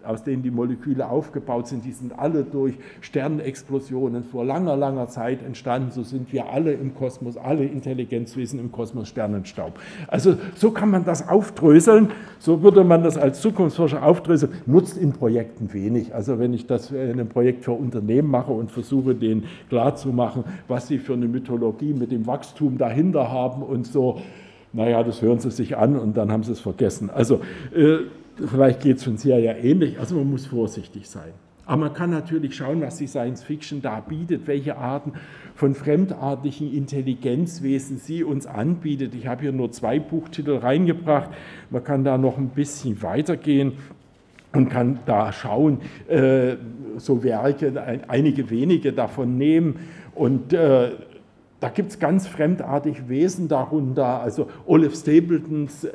aus denen die Moleküle aufgebaut sind, die sind alle durch Sternenexplosionen vor langer, langer Zeit entstanden. So sind wir alle im Kosmos, alle Intelligenzwesen im Kosmos Sternenstaub. Also so kann man das aufdröseln, so würde man das als Zukunftsforscher aufdröseln, nutzt in Projekten wenig. Also wenn ich das in einem Projekt für Unternehmen mache und versuche, denen klarzumachen, was sie für eine Mythologie mit dem Wachstum dahinter haben und so, naja, das hören sie sich an und dann haben sie es vergessen. Also vielleicht geht es uns hier ja ähnlich, also man muss vorsichtig sein. Aber man kann natürlich schauen, was die Science Fiction da bietet, welche Arten von fremdartigen Intelligenzwesen sie uns anbietet. Ich habe hier nur 2 Buchtitel reingebracht, man kann da noch ein bisschen weitergehen und kann da schauen, so Werke, einige wenige davon nehmen und da gibt es ganz fremdartige Wesen darunter, also Olaf Stapledons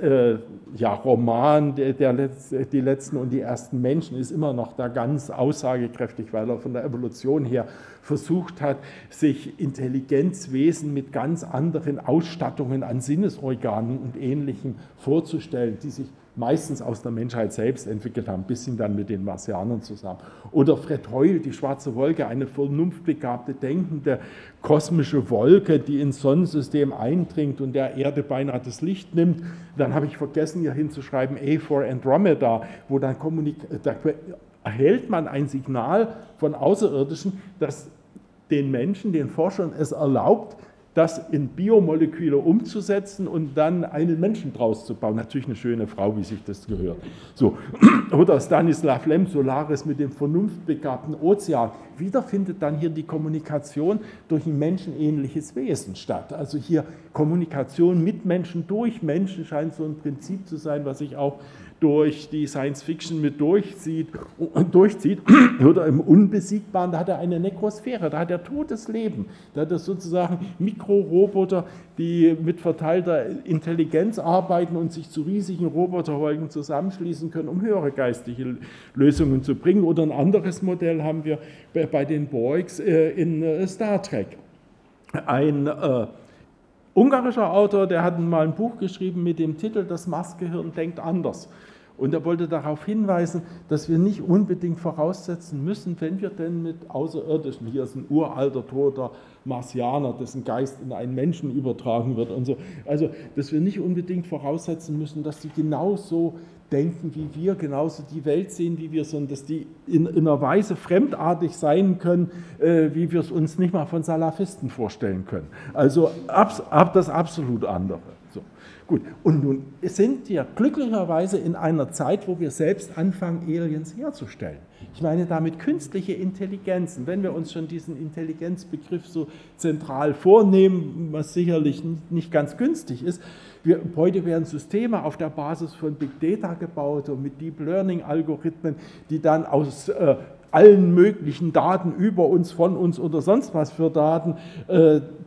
Roman, die letzten und die ersten Menschen, ist immer noch da ganz aussagekräftig, weil er von der Evolution her versucht hat, sich Intelligenzwesen mit ganz anderen Ausstattungen an Sinnesorganen und Ähnlichem vorzustellen, die sich meistens aus der Menschheit selbst entwickelt haben, ein bisschen dann mit den Marsianern zusammen. Oder Fred Hoyle, die schwarze Wolke, eine vernunftbegabte, denkende kosmische Wolke, die ins Sonnensystem eindringt und der Erde beinahe das Licht nimmt. Dann habe ich vergessen, hier hinzuschreiben, A for Andromeda, wo dann erhält man ein Signal von Außerirdischen, das den Menschen, den Forschern es erlaubt, das in Biomoleküle umzusetzen und dann einen Menschen draus zu bauen. Natürlich eine schöne Frau, wie sich das gehört. So. Oder Stanisław Lem, Solaris mit dem vernunftbegabten Ozean. Wieder findet dann hier die Kommunikation durch ein menschenähnliches Wesen statt. Also hier Kommunikation mit Menschen durch Menschen scheint so ein Prinzip zu sein, was sich auch durch die Science-Fiction mit durchzieht, oder im Unbesiegbaren, da hat er eine Nekrosphäre, da hat er totes Leben, da hat er sozusagen Mikroroboter, die mit verteilter Intelligenz arbeiten und sich zu riesigen Roboterhäufen zusammenschließen können, um höhere geistige Lösungen zu bringen. Oder ein anderes Modell haben wir bei den Borgs in Star Trek. Ein ungarischer Autor, der hat mal ein Buch geschrieben mit dem Titel „Das Marsgehirn denkt anders". Und er wollte darauf hinweisen, dass wir nicht unbedingt voraussetzen müssen, wenn wir denn mit Außerirdischen, hier ist ein uralter, toter Marsianer, dessen Geist in einen Menschen übertragen wird und so, also dass wir nicht unbedingt voraussetzen müssen, dass die genauso denken wie wir, genauso die Welt sehen wie wir, sondern dass die in einer Weise fremdartig sein können, wie wir es uns nicht mal von Salafisten vorstellen können. Also das absolut andere. So. Gut, und nun sind wir glücklicherweise in einer Zeit, wo wir selbst anfangen, Aliens herzustellen. Ich meine damit künstliche Intelligenzen. Wenn wir uns schon diesen Intelligenzbegriff so zentral vornehmen, was sicherlich nicht ganz günstig ist, heute werden Systeme auf der Basis von Big Data gebaut und mit Deep Learning-Algorithmen, die dann aus allen möglichen Daten über uns, von uns oder sonst was für Daten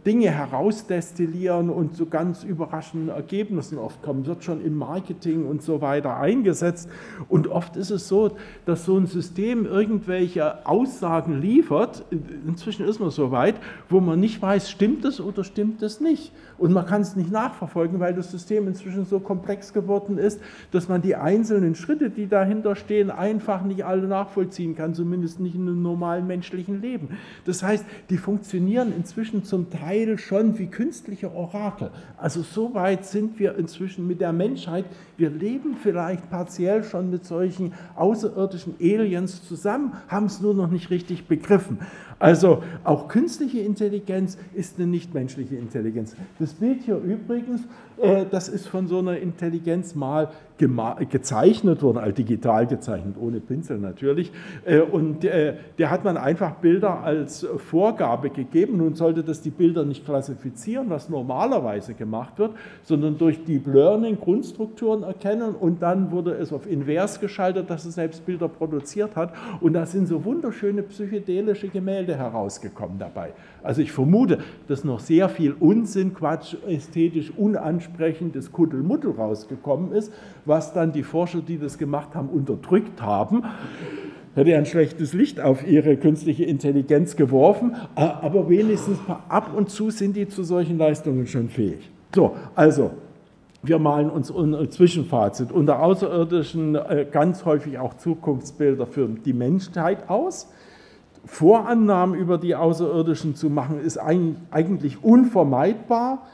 Dinge herausdestillieren und zu ganz überraschenden Ergebnissen oft kommen. Wird schon im Marketing und so weiter eingesetzt. Und oft ist es so, dass so ein System irgendwelche Aussagen liefert, inzwischen ist man so weit, wo man nicht weiß, stimmt es oder stimmt es nicht. Und man kann es nicht nachverfolgen, weil das System inzwischen so komplex geworden ist, dass man die einzelnen Schritte, die dahinter stehen, einfach nicht alle nachvollziehen kann, zumindest nicht in einem normalen menschlichen Leben. Das heißt, die funktionieren inzwischen zum Teil schon wie künstliche Orakel. Also so weit sind wir inzwischen mit der Menschheit. Wir leben vielleicht partiell schon mit solchen außerirdischen Aliens zusammen, haben es nur noch nicht richtig begriffen. Also auch künstliche Intelligenz ist eine nichtmenschliche Intelligenz. Das Bild hier übrigens, das ist von so einer Intelligenz mal gezeichnet worden, also digital gezeichnet, ohne Pinsel natürlich. Und der hat man einfach Bilder als Vorgabe gegeben. Nun sollte das die Bilder nicht klassifizieren, was normalerweise gemacht wird, sondern durch Deep Learning Grundstrukturen erkennen. Und dann wurde es auf Invers geschaltet, dass es selbst Bilder produziert hat. Und da sind so wunderschöne psychedelische Gemälde herausgekommen dabei. Also ich vermute, dass noch sehr viel Unsinn, Quatsch, ästhetisch unansprechendes Kuddelmuddel rausgekommen ist, was dann die Forscher, die das gemacht haben, unterdrückt haben. Hätte ja ein schlechtes Licht auf ihre künstliche Intelligenz geworfen, aber wenigstens ab und zu sind die zu solchen Leistungen schon fähig. So, also, wir malen uns ein Zwischenfazit. Unter Außerirdischen ganz häufig auch Zukunftsbilder für die Menschheit aus. Vorannahmen über die Außerirdischen zu machen, ist eigentlich unvermeidbar.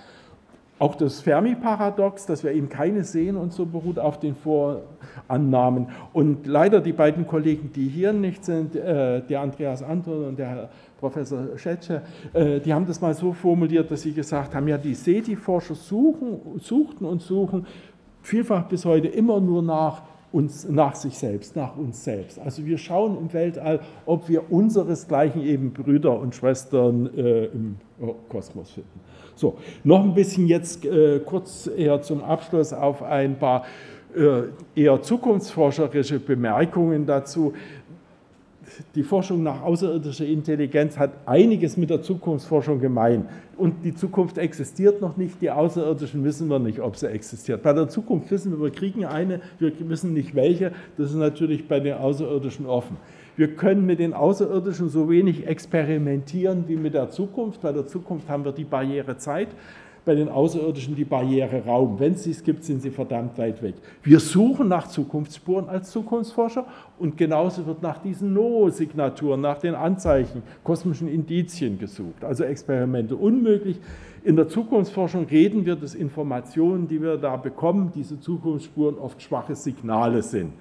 Auch das Fermi-Paradox, dass wir eben keine sehen und so, beruht auf den Vorannahmen. Und leider die beiden Kollegen, die hier nicht sind, der Andreas Anton und der Herr Professor Schetsche, die haben das mal so formuliert, dass sie gesagt haben, ja, die CETI-Forscher suchten vielfach bis heute immer nur nach uns selbst. Also wir schauen im Weltall, ob wir unseresgleichen, eben Brüder und Schwestern im Kosmos finden. So, noch ein bisschen jetzt kurz eher zum Abschluss auf ein paar eher zukunftsforscherische Bemerkungen dazu. Die Forschung nach außerirdischer Intelligenz hat einiges mit der Zukunftsforschung gemein. Und die Zukunft existiert noch nicht, die Außerirdischen wissen wir nicht, ob sie existiert. Bei der Zukunft wissen wir, wir kriegen eine, wir wissen nicht welche, das ist natürlich bei den Außerirdischen offen. Wir können mit den Außerirdischen so wenig experimentieren wie mit der Zukunft. Bei der Zukunft haben wir die Barriere Zeit, bei den Außerirdischen die Barriere Raum. Wenn es sie gibt, sind sie verdammt weit weg. Wir suchen nach Zukunftsspuren als Zukunftsforscher und genauso wird nach diesen No-Signaturen, nach den Anzeichen, kosmischen Indizien gesucht. Also Experimente unmöglich, In der Zukunftsforschung reden wir, dass Informationen, die wir da bekommen, diese Zukunftsspuren oft schwache Signale sind.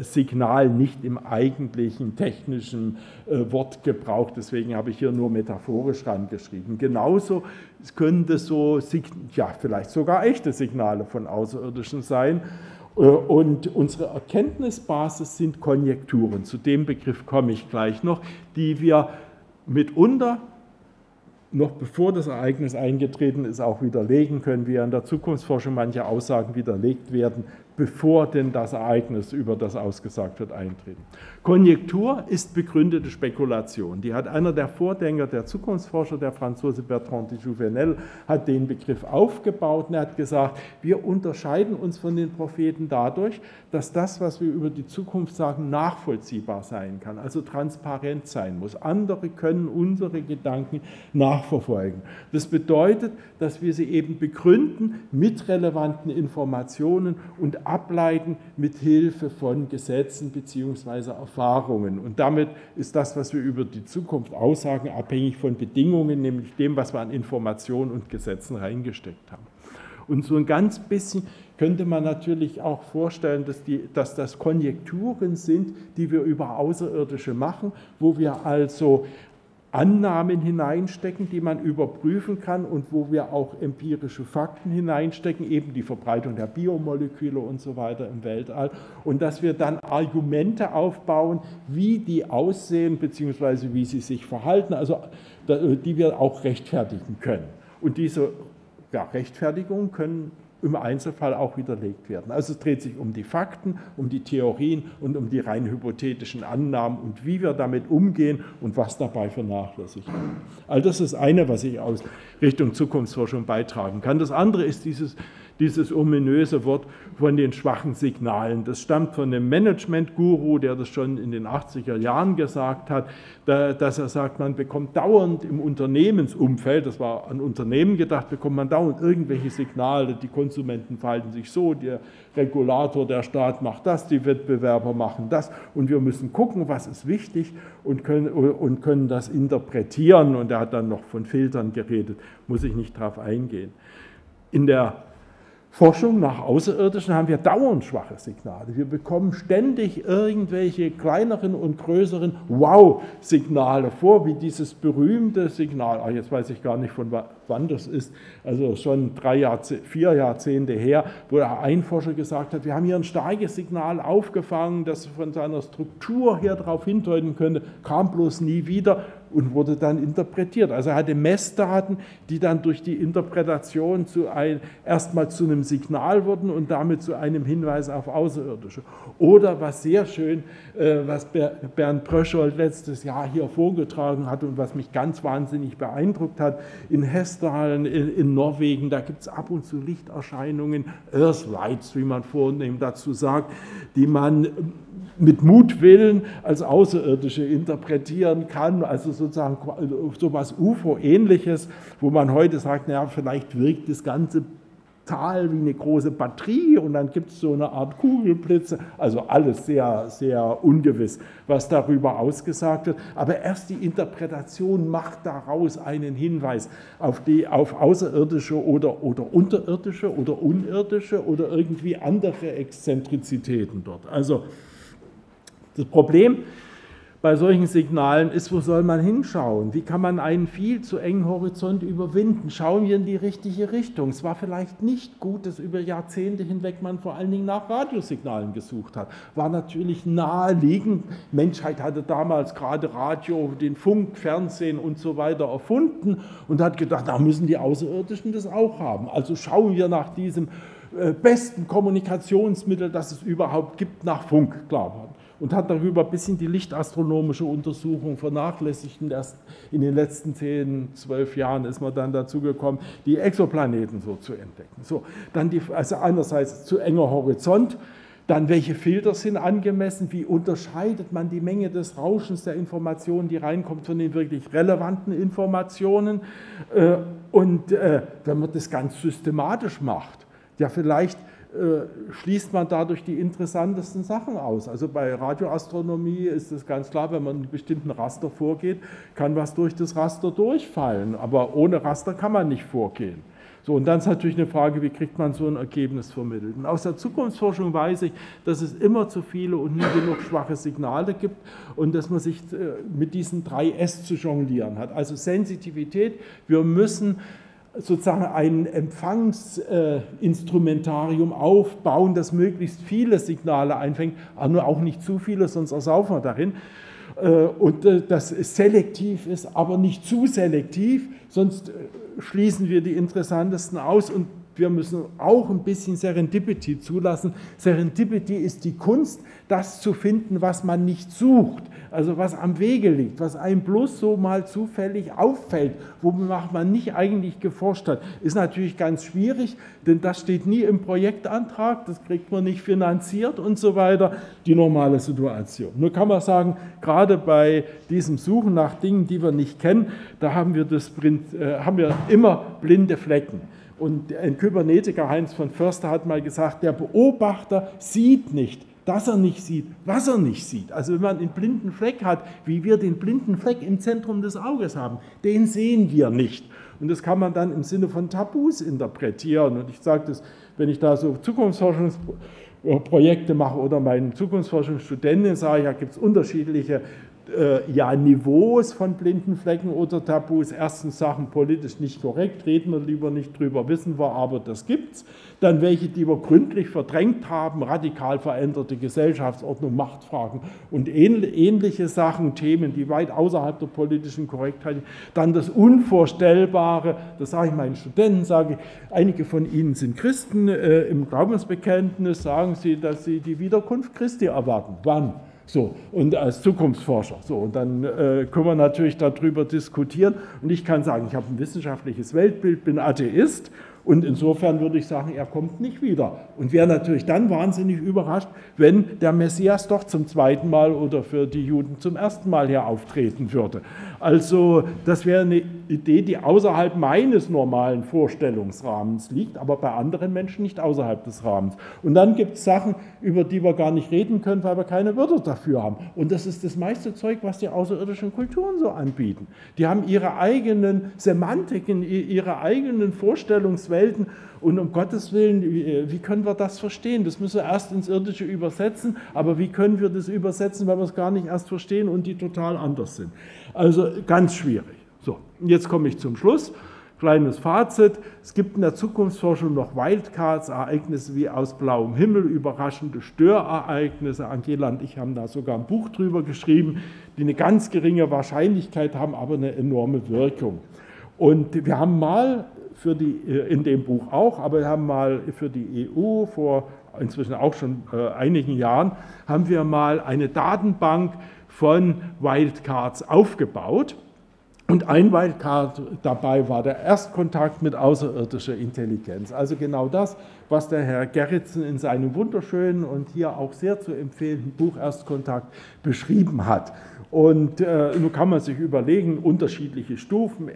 Signal nicht im eigentlichen technischen Wortgebrauch, deswegen habe ich hier nur metaphorisch rangeschrieben. Genauso können das so, ja, vielleicht sogar echte Signale von Außerirdischen sein. Und unsere Erkenntnisbasis sind Konjekturen, zu dem Begriff komme ich gleich noch, die wir mitunter, noch bevor das Ereignis eingetreten ist, auch widerlegen können, wie in der Zukunftsforschung manche Aussagen widerlegt werden, bevor denn das Ereignis, über das ausgesagt wird, eintreten. Konjektur ist begründete Spekulation. Die hat einer der Vorgänger der Zukunftsforscher, der Franzose Bertrand de Jouvenel, hat den Begriff aufgebaut und er hat gesagt, wir unterscheiden uns von den Propheten dadurch, dass das, was wir über die Zukunft sagen, nachvollziehbar sein kann, also transparent sein muss. Andere können unsere Gedanken nachverfolgen. Das bedeutet, dass wir sie eben begründen mit relevanten Informationen und ableiten mit Hilfe von Gesetzen bzw. Erfahrungen. Und damit ist das, was wir über die Zukunft aussagen, abhängig von Bedingungen, nämlich dem, was wir an Informationen und Gesetzen reingesteckt haben. Und so ein ganz bisschen könnte man natürlich auch vorstellen, dass das Konjekturen sind, die wir über Außerirdische machen, wo wir also Annahmen hineinstecken, die man überprüfen kann und wo wir auch empirische Fakten hineinstecken, eben die Verbreitung der Biomoleküle und so weiter im Weltall, und dass wir dann Argumente aufbauen, wie die aussehen bzw. wie sie sich verhalten, also die wir auch rechtfertigen können. Und diese Rechtfertigungen können im Einzelfall auch widerlegt werden. Also es dreht sich um die Fakten, um die Theorien und um die rein hypothetischen Annahmen und wie wir damit umgehen und was dabei für Nachlässe ist. All das ist eine, was ich aus Richtung Zukunftsforschung beitragen kann. Das andere ist dieses ominöse Wort von den schwachen Signalen. Das stammt von einem Management-Guru, der das schon in den 80er Jahren gesagt hat, dass er sagt, man bekommt dauernd im Unternehmensumfeld, das war an Unternehmen gedacht, bekommt man dauernd irgendwelche Signale, die Konsumenten verhalten sich so, der Regulator, der Staat macht das, die Wettbewerber machen das und wir müssen gucken, was ist wichtig und können das interpretieren. Und er hat dann noch von Filtern geredet, muss ich nicht drauf eingehen. In der Forschung nach Außerirdischen haben wir dauernd schwache Signale. Wir bekommen ständig irgendwelche kleineren und größeren Wow-Signale vor, wie dieses berühmte Signal, ach, jetzt weiß ich gar nicht, von wann das ist, also schon 3, 4 Jahrzehnte her, wo ein Forscher gesagt hat, wir haben hier ein starkes Signal aufgefangen, das von seiner Struktur her darauf hindeuten könnte, kam bloß nie wieder und wurde dann interpretiert. Also er hatte Messdaten, die dann durch die Interpretation erstmal zu einem Signal wurden und damit zu einem Hinweis auf Außerirdische. Oder was sehr schön, was Bernd Bröschold letztes Jahr hier vorgetragen hat und was mich ganz wahnsinnig beeindruckt hat, in Hessdalen in Norwegen, da gibt es ab und zu Lichterscheinungen, Earthlights, wie man vornehm dazu sagt, die man mit Mutwillen als Außerirdische interpretieren kann, also sozusagen so etwas UFO-ähnliches, wo man heute sagt, naja, vielleicht wirkt das ganze Tal wie eine große Batterie und dann gibt es so eine Art Kugelblitze, also alles sehr, sehr ungewiss, was darüber ausgesagt wird. Aber erst die Interpretation macht daraus einen Hinweis auf außerirdische oder unterirdische oder unirdische oder irgendwie andere Exzentrizitäten dort. Also das Problem bei solchen Signalen ist, wo soll man hinschauen? Wie kann man einen viel zu engen Horizont überwinden? Schauen wir in die richtige Richtung. Es war vielleicht nicht gut, dass über Jahrzehnte hinweg man vor allen Dingen nach Radiosignalen gesucht hat. War natürlich naheliegend. Die Menschheit hatte damals gerade Radio, den Funk, Fernsehen und so weiter erfunden und hat gedacht, da müssen die Außerirdischen das auch haben. Also schauen wir nach diesem besten Kommunikationsmittel, das es überhaupt gibt, nach Funk, klar. Und hat darüber bis in die lichtastronomische Untersuchung vernachlässigt. Und erst in den letzten 10, 12 Jahren ist man dann dazu gekommen, die Exoplaneten so zu entdecken. So, dann also einerseits zu enger Horizont, dann welche Filter sind angemessen, wie unterscheidet man die Menge des Rauschens der Informationen, die reinkommt, von den wirklich relevanten Informationen. Und wenn man das ganz systematisch macht, ja vielleicht schließt man dadurch die interessantesten Sachen aus. Also bei Radioastronomie ist es ganz klar, wenn man einen bestimmten Raster vorgeht, kann was durch das Raster durchfallen, aber ohne Raster kann man nicht vorgehen. So, und dann ist natürlich eine Frage, wie kriegt man so ein Ergebnis vermittelt. Und aus der Zukunftsforschung weiß ich, dass es immer zu viele und nie genug schwache Signale gibt und dass man sich mit diesen 3S zu jonglieren hat. Also Sensitivität, wir müssen sozusagen ein Empfangsinstrumentarium aufbauen, das möglichst viele Signale einfängt, aber nur auch nicht zu viele, sonst ersaufen wir darin. Und das selektiv ist, aber nicht zu selektiv, sonst schließen wir die interessantesten aus und wir müssen auch ein bisschen Serendipity zulassen. Serendipity ist die Kunst, das zu finden, was man nicht sucht, also was am Wege liegt, was einem bloß so mal zufällig auffällt, wonach man nicht eigentlich geforscht hat. Ist natürlich ganz schwierig, denn das steht nie im Projektantrag, das kriegt man nicht finanziert und so weiter, die normale Situation. Nur kann man sagen, gerade bei diesem Suchen nach Dingen, die wir nicht kennen, da haben wir immer blinde Flecken. Und ein Kybernetiker, Heinz von Förster, hat mal gesagt, der Beobachter sieht nicht, dass er nicht sieht, was er nicht sieht. Also wenn man einen blinden Fleck hat, wie wir den blinden Fleck im Zentrum des Auges haben, den sehen wir nicht. Und das kann man dann im Sinne von Tabus interpretieren. Und ich sage das, wenn ich da so Zukunftsforschungsprojekte mache oder meinen Zukunftsforschungsstudenten sage, ja, gibt es unterschiedliche Niveaus von blinden Flecken oder Tabus. Erstens Sachen politisch nicht korrekt, reden wir lieber nicht drüber, wissen wir, aber das gibt's. Dann welche, die wir gründlich verdrängt haben, radikal veränderte Gesellschaftsordnung, Machtfragen und ähnliche Sachen, Themen, die weit außerhalb der politischen Korrektheit sind. Dann das Unvorstellbare, das sage ich meinen Studenten, sage ich, einige von ihnen sind Christen, im Glaubensbekenntnis sagen sie, dass sie die Wiederkunft Christi erwarten. Wann? So, und als Zukunftsforscher. So, und dann können wir natürlich darüber diskutieren. Und ich kann sagen, ich habe ein wissenschaftliches Weltbild, bin Atheist. Und insofern würde ich sagen, er kommt nicht wieder. Und wäre natürlich dann wahnsinnig überrascht, wenn der Messias doch zum zweiten Mal oder für die Juden zum ersten Mal hier auftreten würde. Also das wäre eine Idee, die außerhalb meines normalen Vorstellungsrahmens liegt, aber bei anderen Menschen nicht außerhalb des Rahmens. Und dann gibt es Sachen, über die wir gar nicht reden können, weil wir keine Wörter dafür haben. Und das ist das meiste Zeug, was die außerirdischen Kulturen so anbieten. Die haben ihre eigenen Semantiken, ihre eigenen Vorstellungswelten. Und um Gottes Willen, wie können wir das verstehen? Das müssen wir erst ins Irdische übersetzen, aber wie können wir das übersetzen, weil wir es gar nicht erst verstehen und die total anders sind? Also ganz schwierig. So, jetzt komme ich zum Schluss. Kleines Fazit, es gibt in der Zukunftsforschung noch Wildcards, Ereignisse wie aus blauem Himmel, überraschende Störereignisse. Angela und ich haben da sogar ein Buch drüber geschrieben, die eine ganz geringe Wahrscheinlichkeit haben, aber eine enorme Wirkung. Und wir haben mal in dem Buch auch, aber wir haben mal für die EU vor inzwischen auch schon einigen Jahren, haben wir mal eine Datenbank von Wildcards aufgebaut. Und ein Wildcard dabei war der Erstkontakt mit außerirdischer Intelligenz. Also genau das, was der Herr Gerritsen in seinem wunderschönen und hier auch sehr zu empfehlenden Buch Erstkontakt beschrieben hat. Und nun kann man sich überlegen, unterschiedliche Stufen.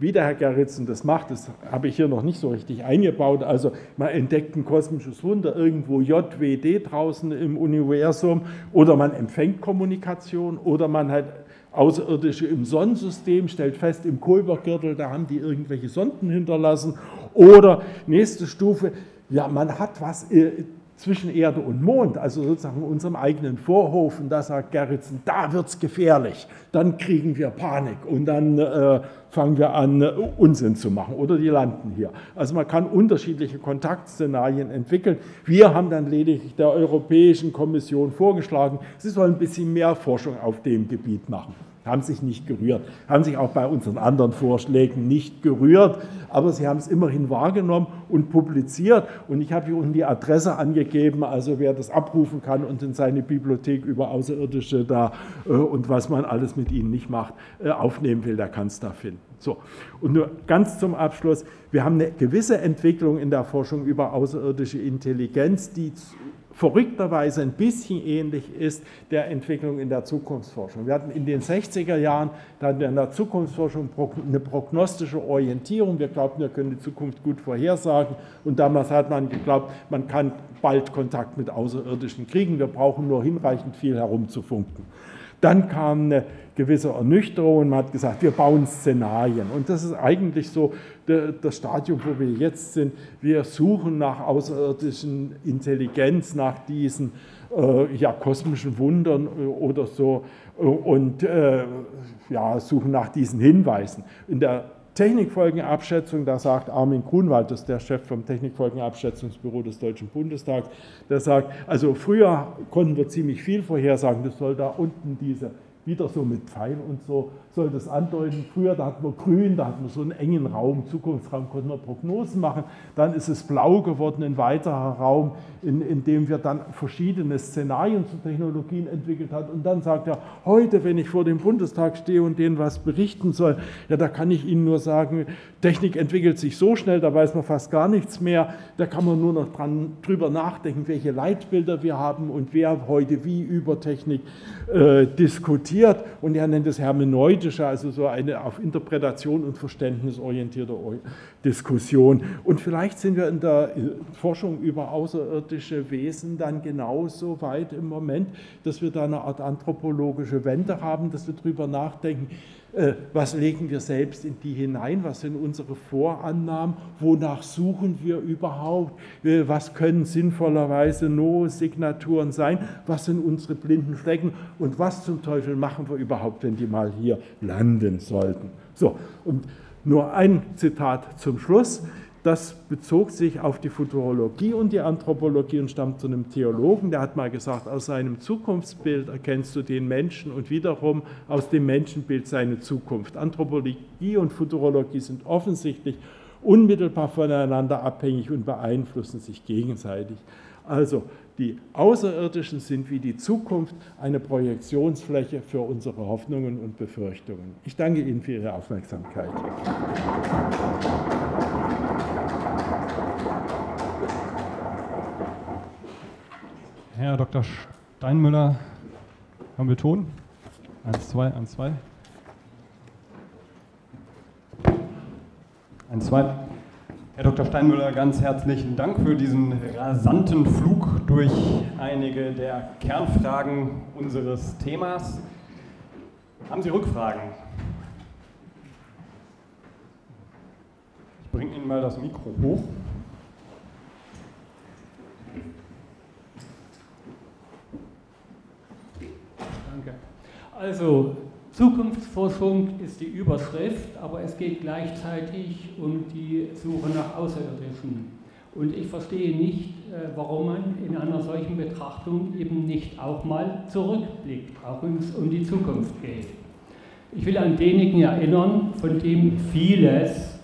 Wie der Herr Gerritsen das macht, das habe ich hier noch nicht so richtig eingebaut. Also man entdeckt ein kosmisches Wunder, irgendwo JWD draußen im Universum, oder man empfängt Kommunikation, oder man hat Außerirdische im Sonnensystem, stellt fest, im Kuipergürtel, da haben die irgendwelche Sonden hinterlassen. Oder nächste Stufe, ja, man hat was zwischen Erde und Mond, also sozusagen in unserem eigenen Vorhof, und da sagt Gerritsen, da wird es gefährlich, dann kriegen wir Panik und dann fangen wir an, Unsinn zu machen, oder die landen hier. Also man kann unterschiedliche Kontaktszenarien entwickeln. Wir haben dann lediglich der Europäischen Kommission vorgeschlagen, sie soll ein bisschen mehr Forschung auf dem Gebiet machen. Haben sich nicht gerührt, haben sich auch bei unseren anderen Vorschlägen nicht gerührt, aber sie haben es immerhin wahrgenommen und publiziert. Und ich habe hier unten die Adresse angegeben, also wer das abrufen kann und in seine Bibliothek über Außerirdische da und was man alles mit ihnen nicht macht, aufnehmen will, der kann es da finden. So, und nur ganz zum Abschluss, wir haben eine gewisse Entwicklung in der Forschung über außerirdische Intelligenz, die verrückterweise ein bisschen ähnlich ist der Entwicklung in der Zukunftsforschung. Wir hatten in den 60er Jahren dann in der Zukunftsforschung eine prognostische Orientierung. Wir glaubten, wir können die Zukunft gut vorhersagen. Und damals hat man geglaubt, man kann bald Kontakt mit Außerirdischen kriegen. Wir brauchen nur hinreichend viel herumzufunken. Dann kam eine gewisse Ernüchterung und man hat gesagt, wir bauen Szenarien. Und das ist eigentlich so das Stadium, wo wir jetzt sind. Wir suchen nach außerirdischen Intelligenz, nach diesen kosmischen Wundern oder so und suchen nach diesen Hinweisen. In der Technikfolgenabschätzung, da sagt Armin Grunwald, das ist der Chef vom Technikfolgenabschätzungsbüro des Deutschen Bundestags, der sagt, also früher konnten wir ziemlich viel vorhersagen, das soll da unten diese, wieder so mit Pfeil und so, soll das andeuten, früher da hatten wir grün, da hatten wir so einen engen Raum, Zukunftsraum, konnten wir Prognosen machen, dann ist es blau geworden, ein weiterer Raum, in dem wir dann verschiedene Szenarien zu Technologien entwickelt haben und dann sagt er, heute, wenn ich vor dem Bundestag stehe und denen was berichten soll, ja, da kann ich Ihnen nur sagen, Technik entwickelt sich so schnell, da weiß man fast gar nichts mehr, da kann man nur noch drüber nachdenken, welche Leitbilder wir haben und wer heute wie über Technik diskutiert und er nennt es hermeneutisch, also so eine auf Interpretation und Verständnis orientierte Diskussion. Und vielleicht sind wir in der Forschung über außerirdische Wesen dann genauso weit im Moment, dass wir da eine Art anthropologische Wende haben, dass wir darüber nachdenken, was legen wir selbst in die hinein, was sind unsere Vorannahmen, wonach suchen wir überhaupt, was können sinnvollerweise No-Signaturen sein, was sind unsere blinden Flecken und was zum Teufel machen wir überhaupt, wenn die mal hier landen sollten. So, und nur ein Zitat zum Schluss, das bezog sich auf die Futurologie und die Anthropologie und stammt zu einem Theologen, der hat mal gesagt, aus seinem Zukunftsbild erkennst du den Menschen und wiederum aus dem Menschenbild seine Zukunft. Anthropologie und Futurologie sind offensichtlich unmittelbar voneinander abhängig und beeinflussen sich gegenseitig. Also die Außerirdischen sind wie die Zukunft eine Projektionsfläche für unsere Hoffnungen und Befürchtungen. Ich danke Ihnen für Ihre Aufmerksamkeit. Herr Dr. Steinmüller, haben wir Ton? 1, 2, 1, 2. 1, 2. Herr Dr. Steinmüller, ganz herzlichen Dank für diesen rasanten Flug durch einige der Kernfragen unseres Themas. Haben Sie Rückfragen? Ich bringe Ihnen mal das Mikro hoch. Also, Zukunftsforschung ist die Überschrift, aber es geht gleichzeitig um die Suche nach Außerirdischen. Und ich verstehe nicht, warum man in einer solchen Betrachtung eben nicht auch mal zurückblickt, auch wenn es um die Zukunft geht. Ich will an denjenigen erinnern, von dem vieles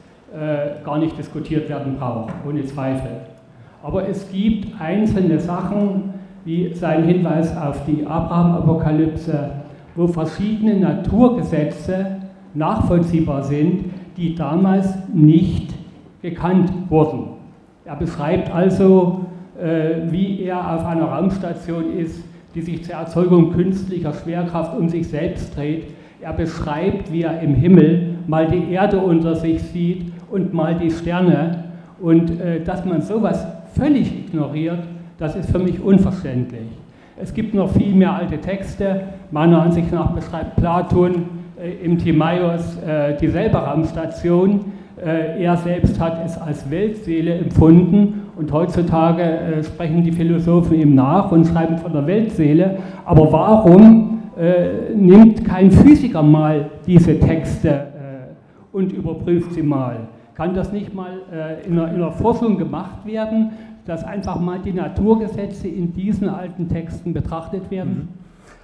gar nicht diskutiert werden braucht, ohne Zweifel. Aber es gibt einzelne Sachen, wie sein Hinweis auf die Abraham-Apokalypse, wo verschiedene Naturgesetze nachvollziehbar sind, die damals nicht gekannt wurden. Er beschreibt also, wie er auf einer Raumstation ist, die sich zur Erzeugung künstlicher Schwerkraft um sich selbst dreht. Er beschreibt, wie er im Himmel mal die Erde unter sich sieht und mal die Sterne. Und dass man sowas völlig ignoriert, das ist für mich unverständlich. Es gibt noch viel mehr alte Texte. Meiner Ansicht nach beschreibt Platon im Timaeus dieselbe Raumstation. Er selbst hat es als Weltseele empfunden und heutzutage sprechen die Philosophen ihm nach und schreiben von der Weltseele. Aber warum nimmt kein Physiker mal diese Texte und überprüft sie mal? Kann das nicht mal in der Forschung gemacht werden, dass einfach mal die Naturgesetze in diesen alten Texten betrachtet werden?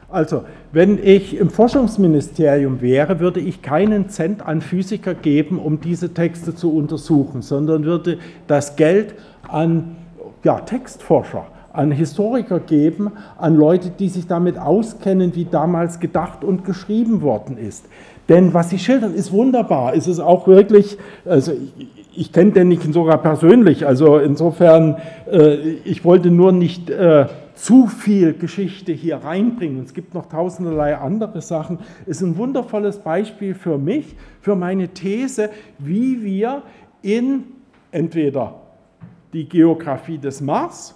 Also, wenn ich im Forschungsministerium wäre, würde ich keinen Cent an Physiker geben, um diese Texte zu untersuchen, sondern würde das Geld an Textforscher, an Historiker geben, an Leute, die sich damit auskennen, wie damals gedacht und geschrieben worden ist. Denn was Sie schildern, ist wunderbar. Es ist auch wirklich, also ich kenne den nicht sogar persönlich, also insofern, ich wollte nur nicht zu viel Geschichte hier reinbringen. Es gibt noch tausenderlei andere Sachen. Es ist ein wundervolles Beispiel für mich, für meine These, wie wir in entweder die Geografie des Mars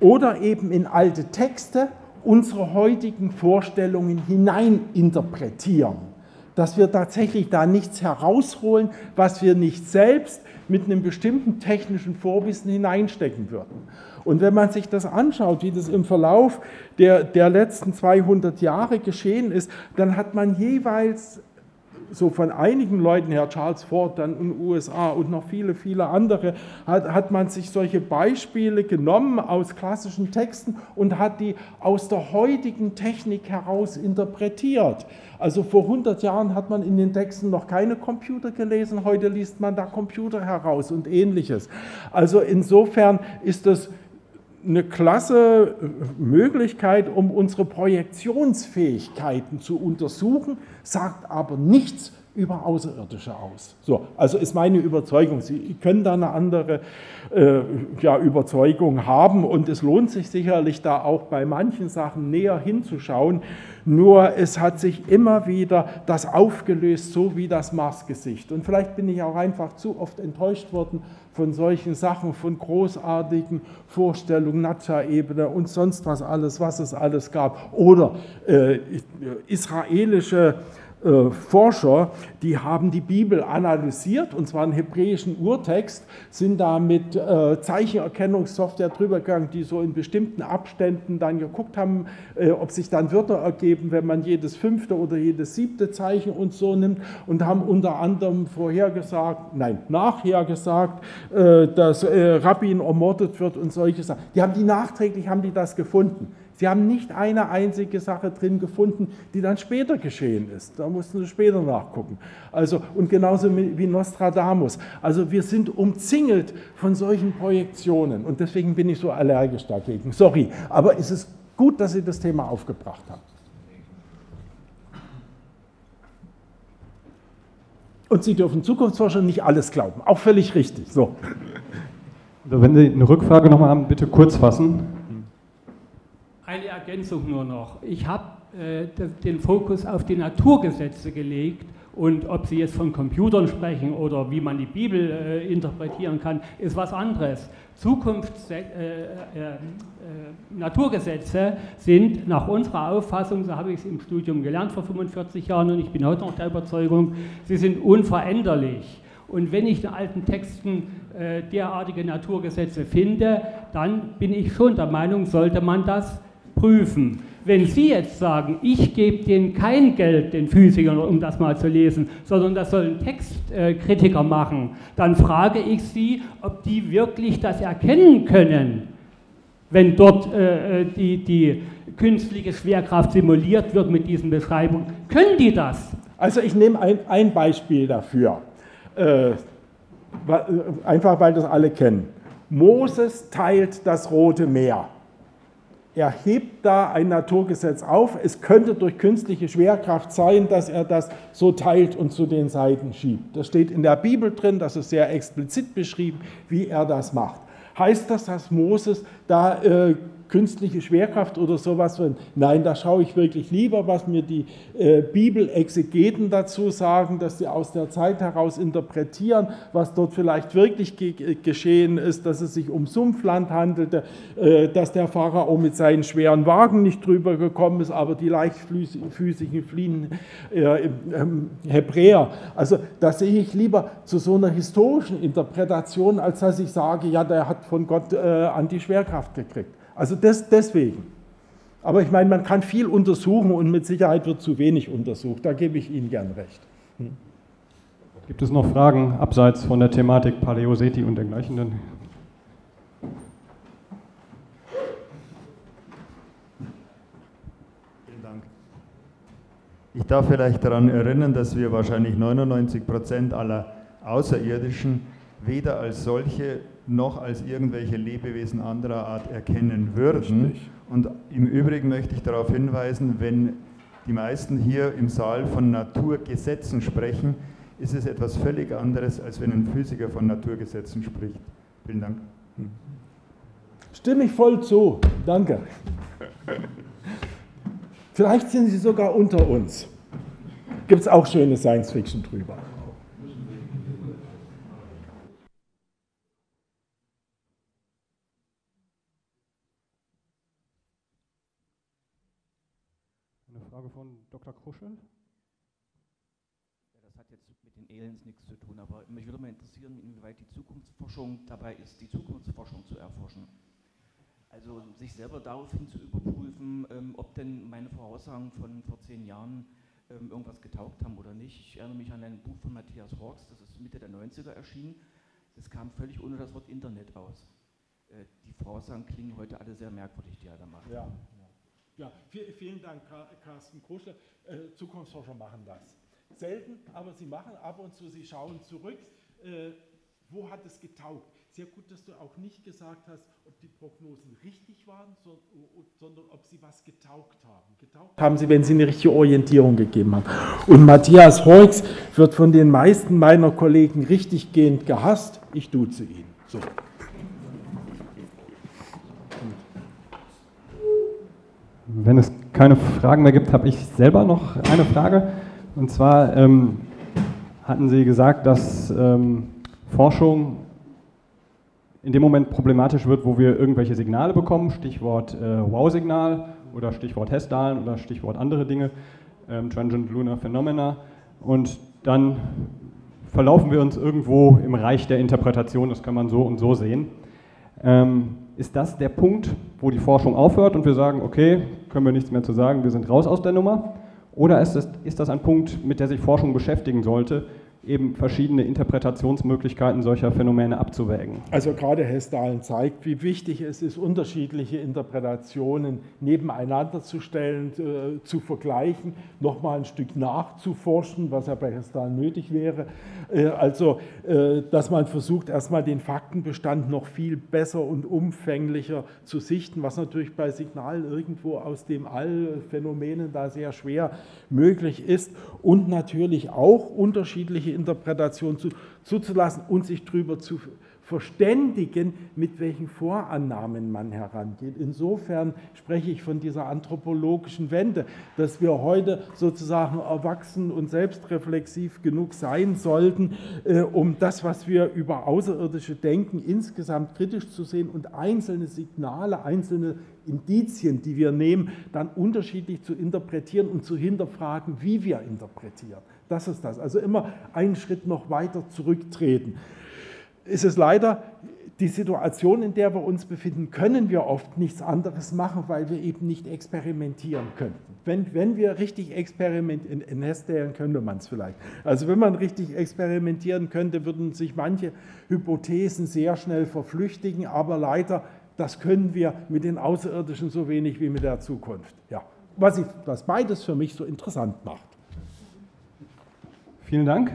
oder eben in alte Texte unsere heutigen Vorstellungen hineininterpretieren. Dass wir tatsächlich da nichts herausholen, was wir nicht selbst mit einem bestimmten technischen Vorwissen hineinstecken würden. Und wenn man sich das anschaut, wie das im Verlauf der letzten 200 Jahre geschehen ist, dann hat man jeweils, so von einigen Leuten her, Charles Ford dann in den USA und noch viele, viele andere, hat man sich solche Beispiele genommen aus klassischen Texten und hat die aus der heutigen Technik heraus interpretiert. Also vor 100 Jahren hat man in den Texten noch keine Computer gelesen, heute liest man da Computer heraus und Ähnliches. Also insofern ist das eine klasse Möglichkeit, um unsere Projektionsfähigkeiten zu untersuchen, sagt aber nichts über Außerirdische aus. So, also ist meine Überzeugung. Sie können da eine andere Überzeugung haben und es lohnt sich sicherlich da auch bei manchen Sachen näher hinzuschauen, nur es hat sich immer wieder das aufgelöst, so wie das Marsgesicht. Und vielleicht bin ich auch einfach zu oft enttäuscht worden von solchen Sachen, von großartigen Vorstellungen, Natscha-Ebene und sonst was alles, was es alles gab. Oder israelische Forscher, die haben die Bibel analysiert, und zwar einen hebräischen Urtext, sind da mit Zeichenerkennungssoftware drüber gegangen, die so in bestimmten Abständen dann geguckt haben, ob sich dann Wörter ergeben, wenn man jedes 5. oder jedes 7. Zeichen und so nimmt, und haben unter anderem nachher gesagt, dass Rabbin ermordet wird und solche Sachen. Nachträglich haben die das gefunden. Sie haben nicht eine einzige Sache drin gefunden, die dann später geschehen ist. Da mussten Sie später nachgucken. Also, und genauso wie Nostradamus. Also wir sind umzingelt von solchen Projektionen. Und deswegen bin ich so allergisch dagegen. Sorry, aber es ist gut, dass Sie das Thema aufgebracht haben. Und Sie dürfen Zukunftsforscher nicht alles glauben. Auch völlig richtig. So. Also wenn Sie eine Rückfrage nochmal haben, bitte kurz fassen. Eine Ergänzung nur noch. Ich habe den Fokus auf die Naturgesetze gelegt, und ob Sie jetzt von Computern sprechen oder wie man die Bibel interpretieren kann, ist was anderes. Naturgesetze sind nach unserer Auffassung, so habe ich es im Studium gelernt vor 45 Jahren und ich bin heute noch der Überzeugung, sie sind unveränderlich. Und wenn ich in alten Texten derartige Naturgesetze finde, dann bin ich schon der Meinung, sollte man das prüfen. Wenn Sie jetzt sagen, ich gebe denen kein Geld, den Physikern, um das mal zu lesen, sondern das sollen Textkritiker machen, dann frage ich Sie, ob die wirklich das erkennen können, wenn dort die künstliche Schwerkraft simuliert wird mit diesen Beschreibungen. Können die das? Also ich nehme ein Beispiel dafür, einfach weil das alle kennen. Moses teilt das Rote Meer. Er hebt da ein Naturgesetz auf. Es könnte durch künstliche Schwerkraft sein, dass er das so teilt und zu den Seiten schiebt. Das steht in der Bibel drin, das ist sehr explizit beschrieben, wie er das macht. Heißt das, dass Moses da künstliche Schwerkraft oder sowas? Nein, da schaue ich wirklich lieber, was mir die Bibelexegeten dazu sagen, dass sie aus der Zeit heraus interpretieren, was dort vielleicht wirklich geschehen ist, dass es sich um Sumpfland handelte, dass der Pharao mit seinen schweren Wagen nicht drüber gekommen ist, aber die leichtfüßigen fliehen Hebräer. Also da sehe ich lieber zu so einer historischen Interpretation, als dass ich sage, ja, der hat von Gott an die Schwerkraft gekriegt. Also deswegen. Aber ich meine, man kann viel untersuchen und mit Sicherheit wird zu wenig untersucht. Da gebe ich Ihnen gern recht. Gibt es noch Fragen abseits von der Thematik Paleo, CETI und dergleichen? Vielen Dank. Ich darf vielleicht daran erinnern, dass wir wahrscheinlich 99% aller Außerirdischen weder als solche noch als irgendwelche Lebewesen anderer Art erkennen würden. Richtig. Und im Übrigen möchte ich darauf hinweisen, wenn die meisten hier im Saal von Naturgesetzen sprechen, ist es etwas völlig anderes, als wenn ein Physiker von Naturgesetzen spricht. Vielen Dank. Stimme ich voll zu. Danke. Vielleicht sind Sie sogar unter uns. Gibt es auch schöne Science-Fiction drüber. Eine Frage von Dr. Kruschel. Das hat jetzt mit den Aliens nichts zu tun, aber mich würde mal interessieren, inwieweit die Zukunftsforschung dabei ist, die Zukunftsforschung zu erforschen. Also sich selber daraufhin zu überprüfen, ob denn meine Voraussagen von vor 10 Jahren irgendwas getaugt haben oder nicht. Ich erinnere mich an ein Buch von Matthias Horx, das ist Mitte der 90er erschienen. Das kam völlig ohne das Wort Internet aus. Die Voraussagen klingen heute alle sehr merkwürdig, die er da macht. Ja, ja. Ja, vielen Dank, Carsten Kruschler. Zukunftsforscher machen das. Selten, aber sie machen ab und zu, sie schauen zurück, wo hat es getaugt. Sehr gut, dass du auch nicht gesagt hast, ob die Prognosen richtig waren, sondern ob sie was getaugt haben. Getaugt haben sie, wenn sie eine richtige Orientierung gegeben haben. Und Matthias Horx wird von den meisten meiner Kollegen richtiggehend gehasst. Ich duze ihn. So. Wenn es keine Fragen mehr gibt, habe ich selber noch eine Frage. Und zwar hatten Sie gesagt, dass Forschung in dem Moment problematisch wird, wo wir irgendwelche Signale bekommen, Stichwort Wow-Signal oder Stichwort Hessdalen oder Stichwort andere Dinge, Transient Lunar Phenomena, und dann verlaufen wir uns irgendwo im Reich der Interpretation, das kann man so und so sehen. Ist das der Punkt, wo die Forschung aufhört und wir sagen, okay, können wir nichts mehr zu sagen, wir sind raus aus der Nummer? Oder ist das ein Punkt, mit der sich Forschung beschäftigen sollte, eben verschiedene Interpretationsmöglichkeiten solcher Phänomene abzuwägen? Also gerade Hessdalen zeigt, wie wichtig es ist, unterschiedliche Interpretationen nebeneinander zu stellen, zu vergleichen, nochmal ein Stück nachzuforschen, was ja bei Hessdalen nötig wäre. Also, dass man versucht, erstmal den Faktenbestand noch viel besser und umfänglicher zu sichten, was natürlich bei Signalen irgendwo aus dem All-Phänomenen da sehr schwer möglich ist, und natürlich auch unterschiedliche Interpretation zuzulassen und sich darüber zu verständigen, mit welchen Vorannahmen man herangeht. Insofern spreche ich von dieser anthropologischen Wende, dass wir heute sozusagen erwachsen und selbstreflexiv genug sein sollten, um das, was wir über Außerirdische denken, insgesamt kritisch zu sehen und einzelne Signale, einzelne Indizien, die wir nehmen, dann unterschiedlich zu interpretieren und zu hinterfragen, wie wir interpretieren. Das ist das. Also immer einen Schritt noch weiter zurücktreten. Ist es leider die Situation, in der wir uns befinden, können wir oft nichts anderes machen, weil wir eben nicht experimentieren könnten. Wenn wir richtig experimentieren, in Hessdalen könnte man es vielleicht. Also wenn man richtig experimentieren könnte, würden sich manche Hypothesen sehr schnell verflüchtigen, aber leider, das können wir mit den Außerirdischen so wenig wie mit der Zukunft. Ja, was beides für mich so interessant macht. Vielen Dank.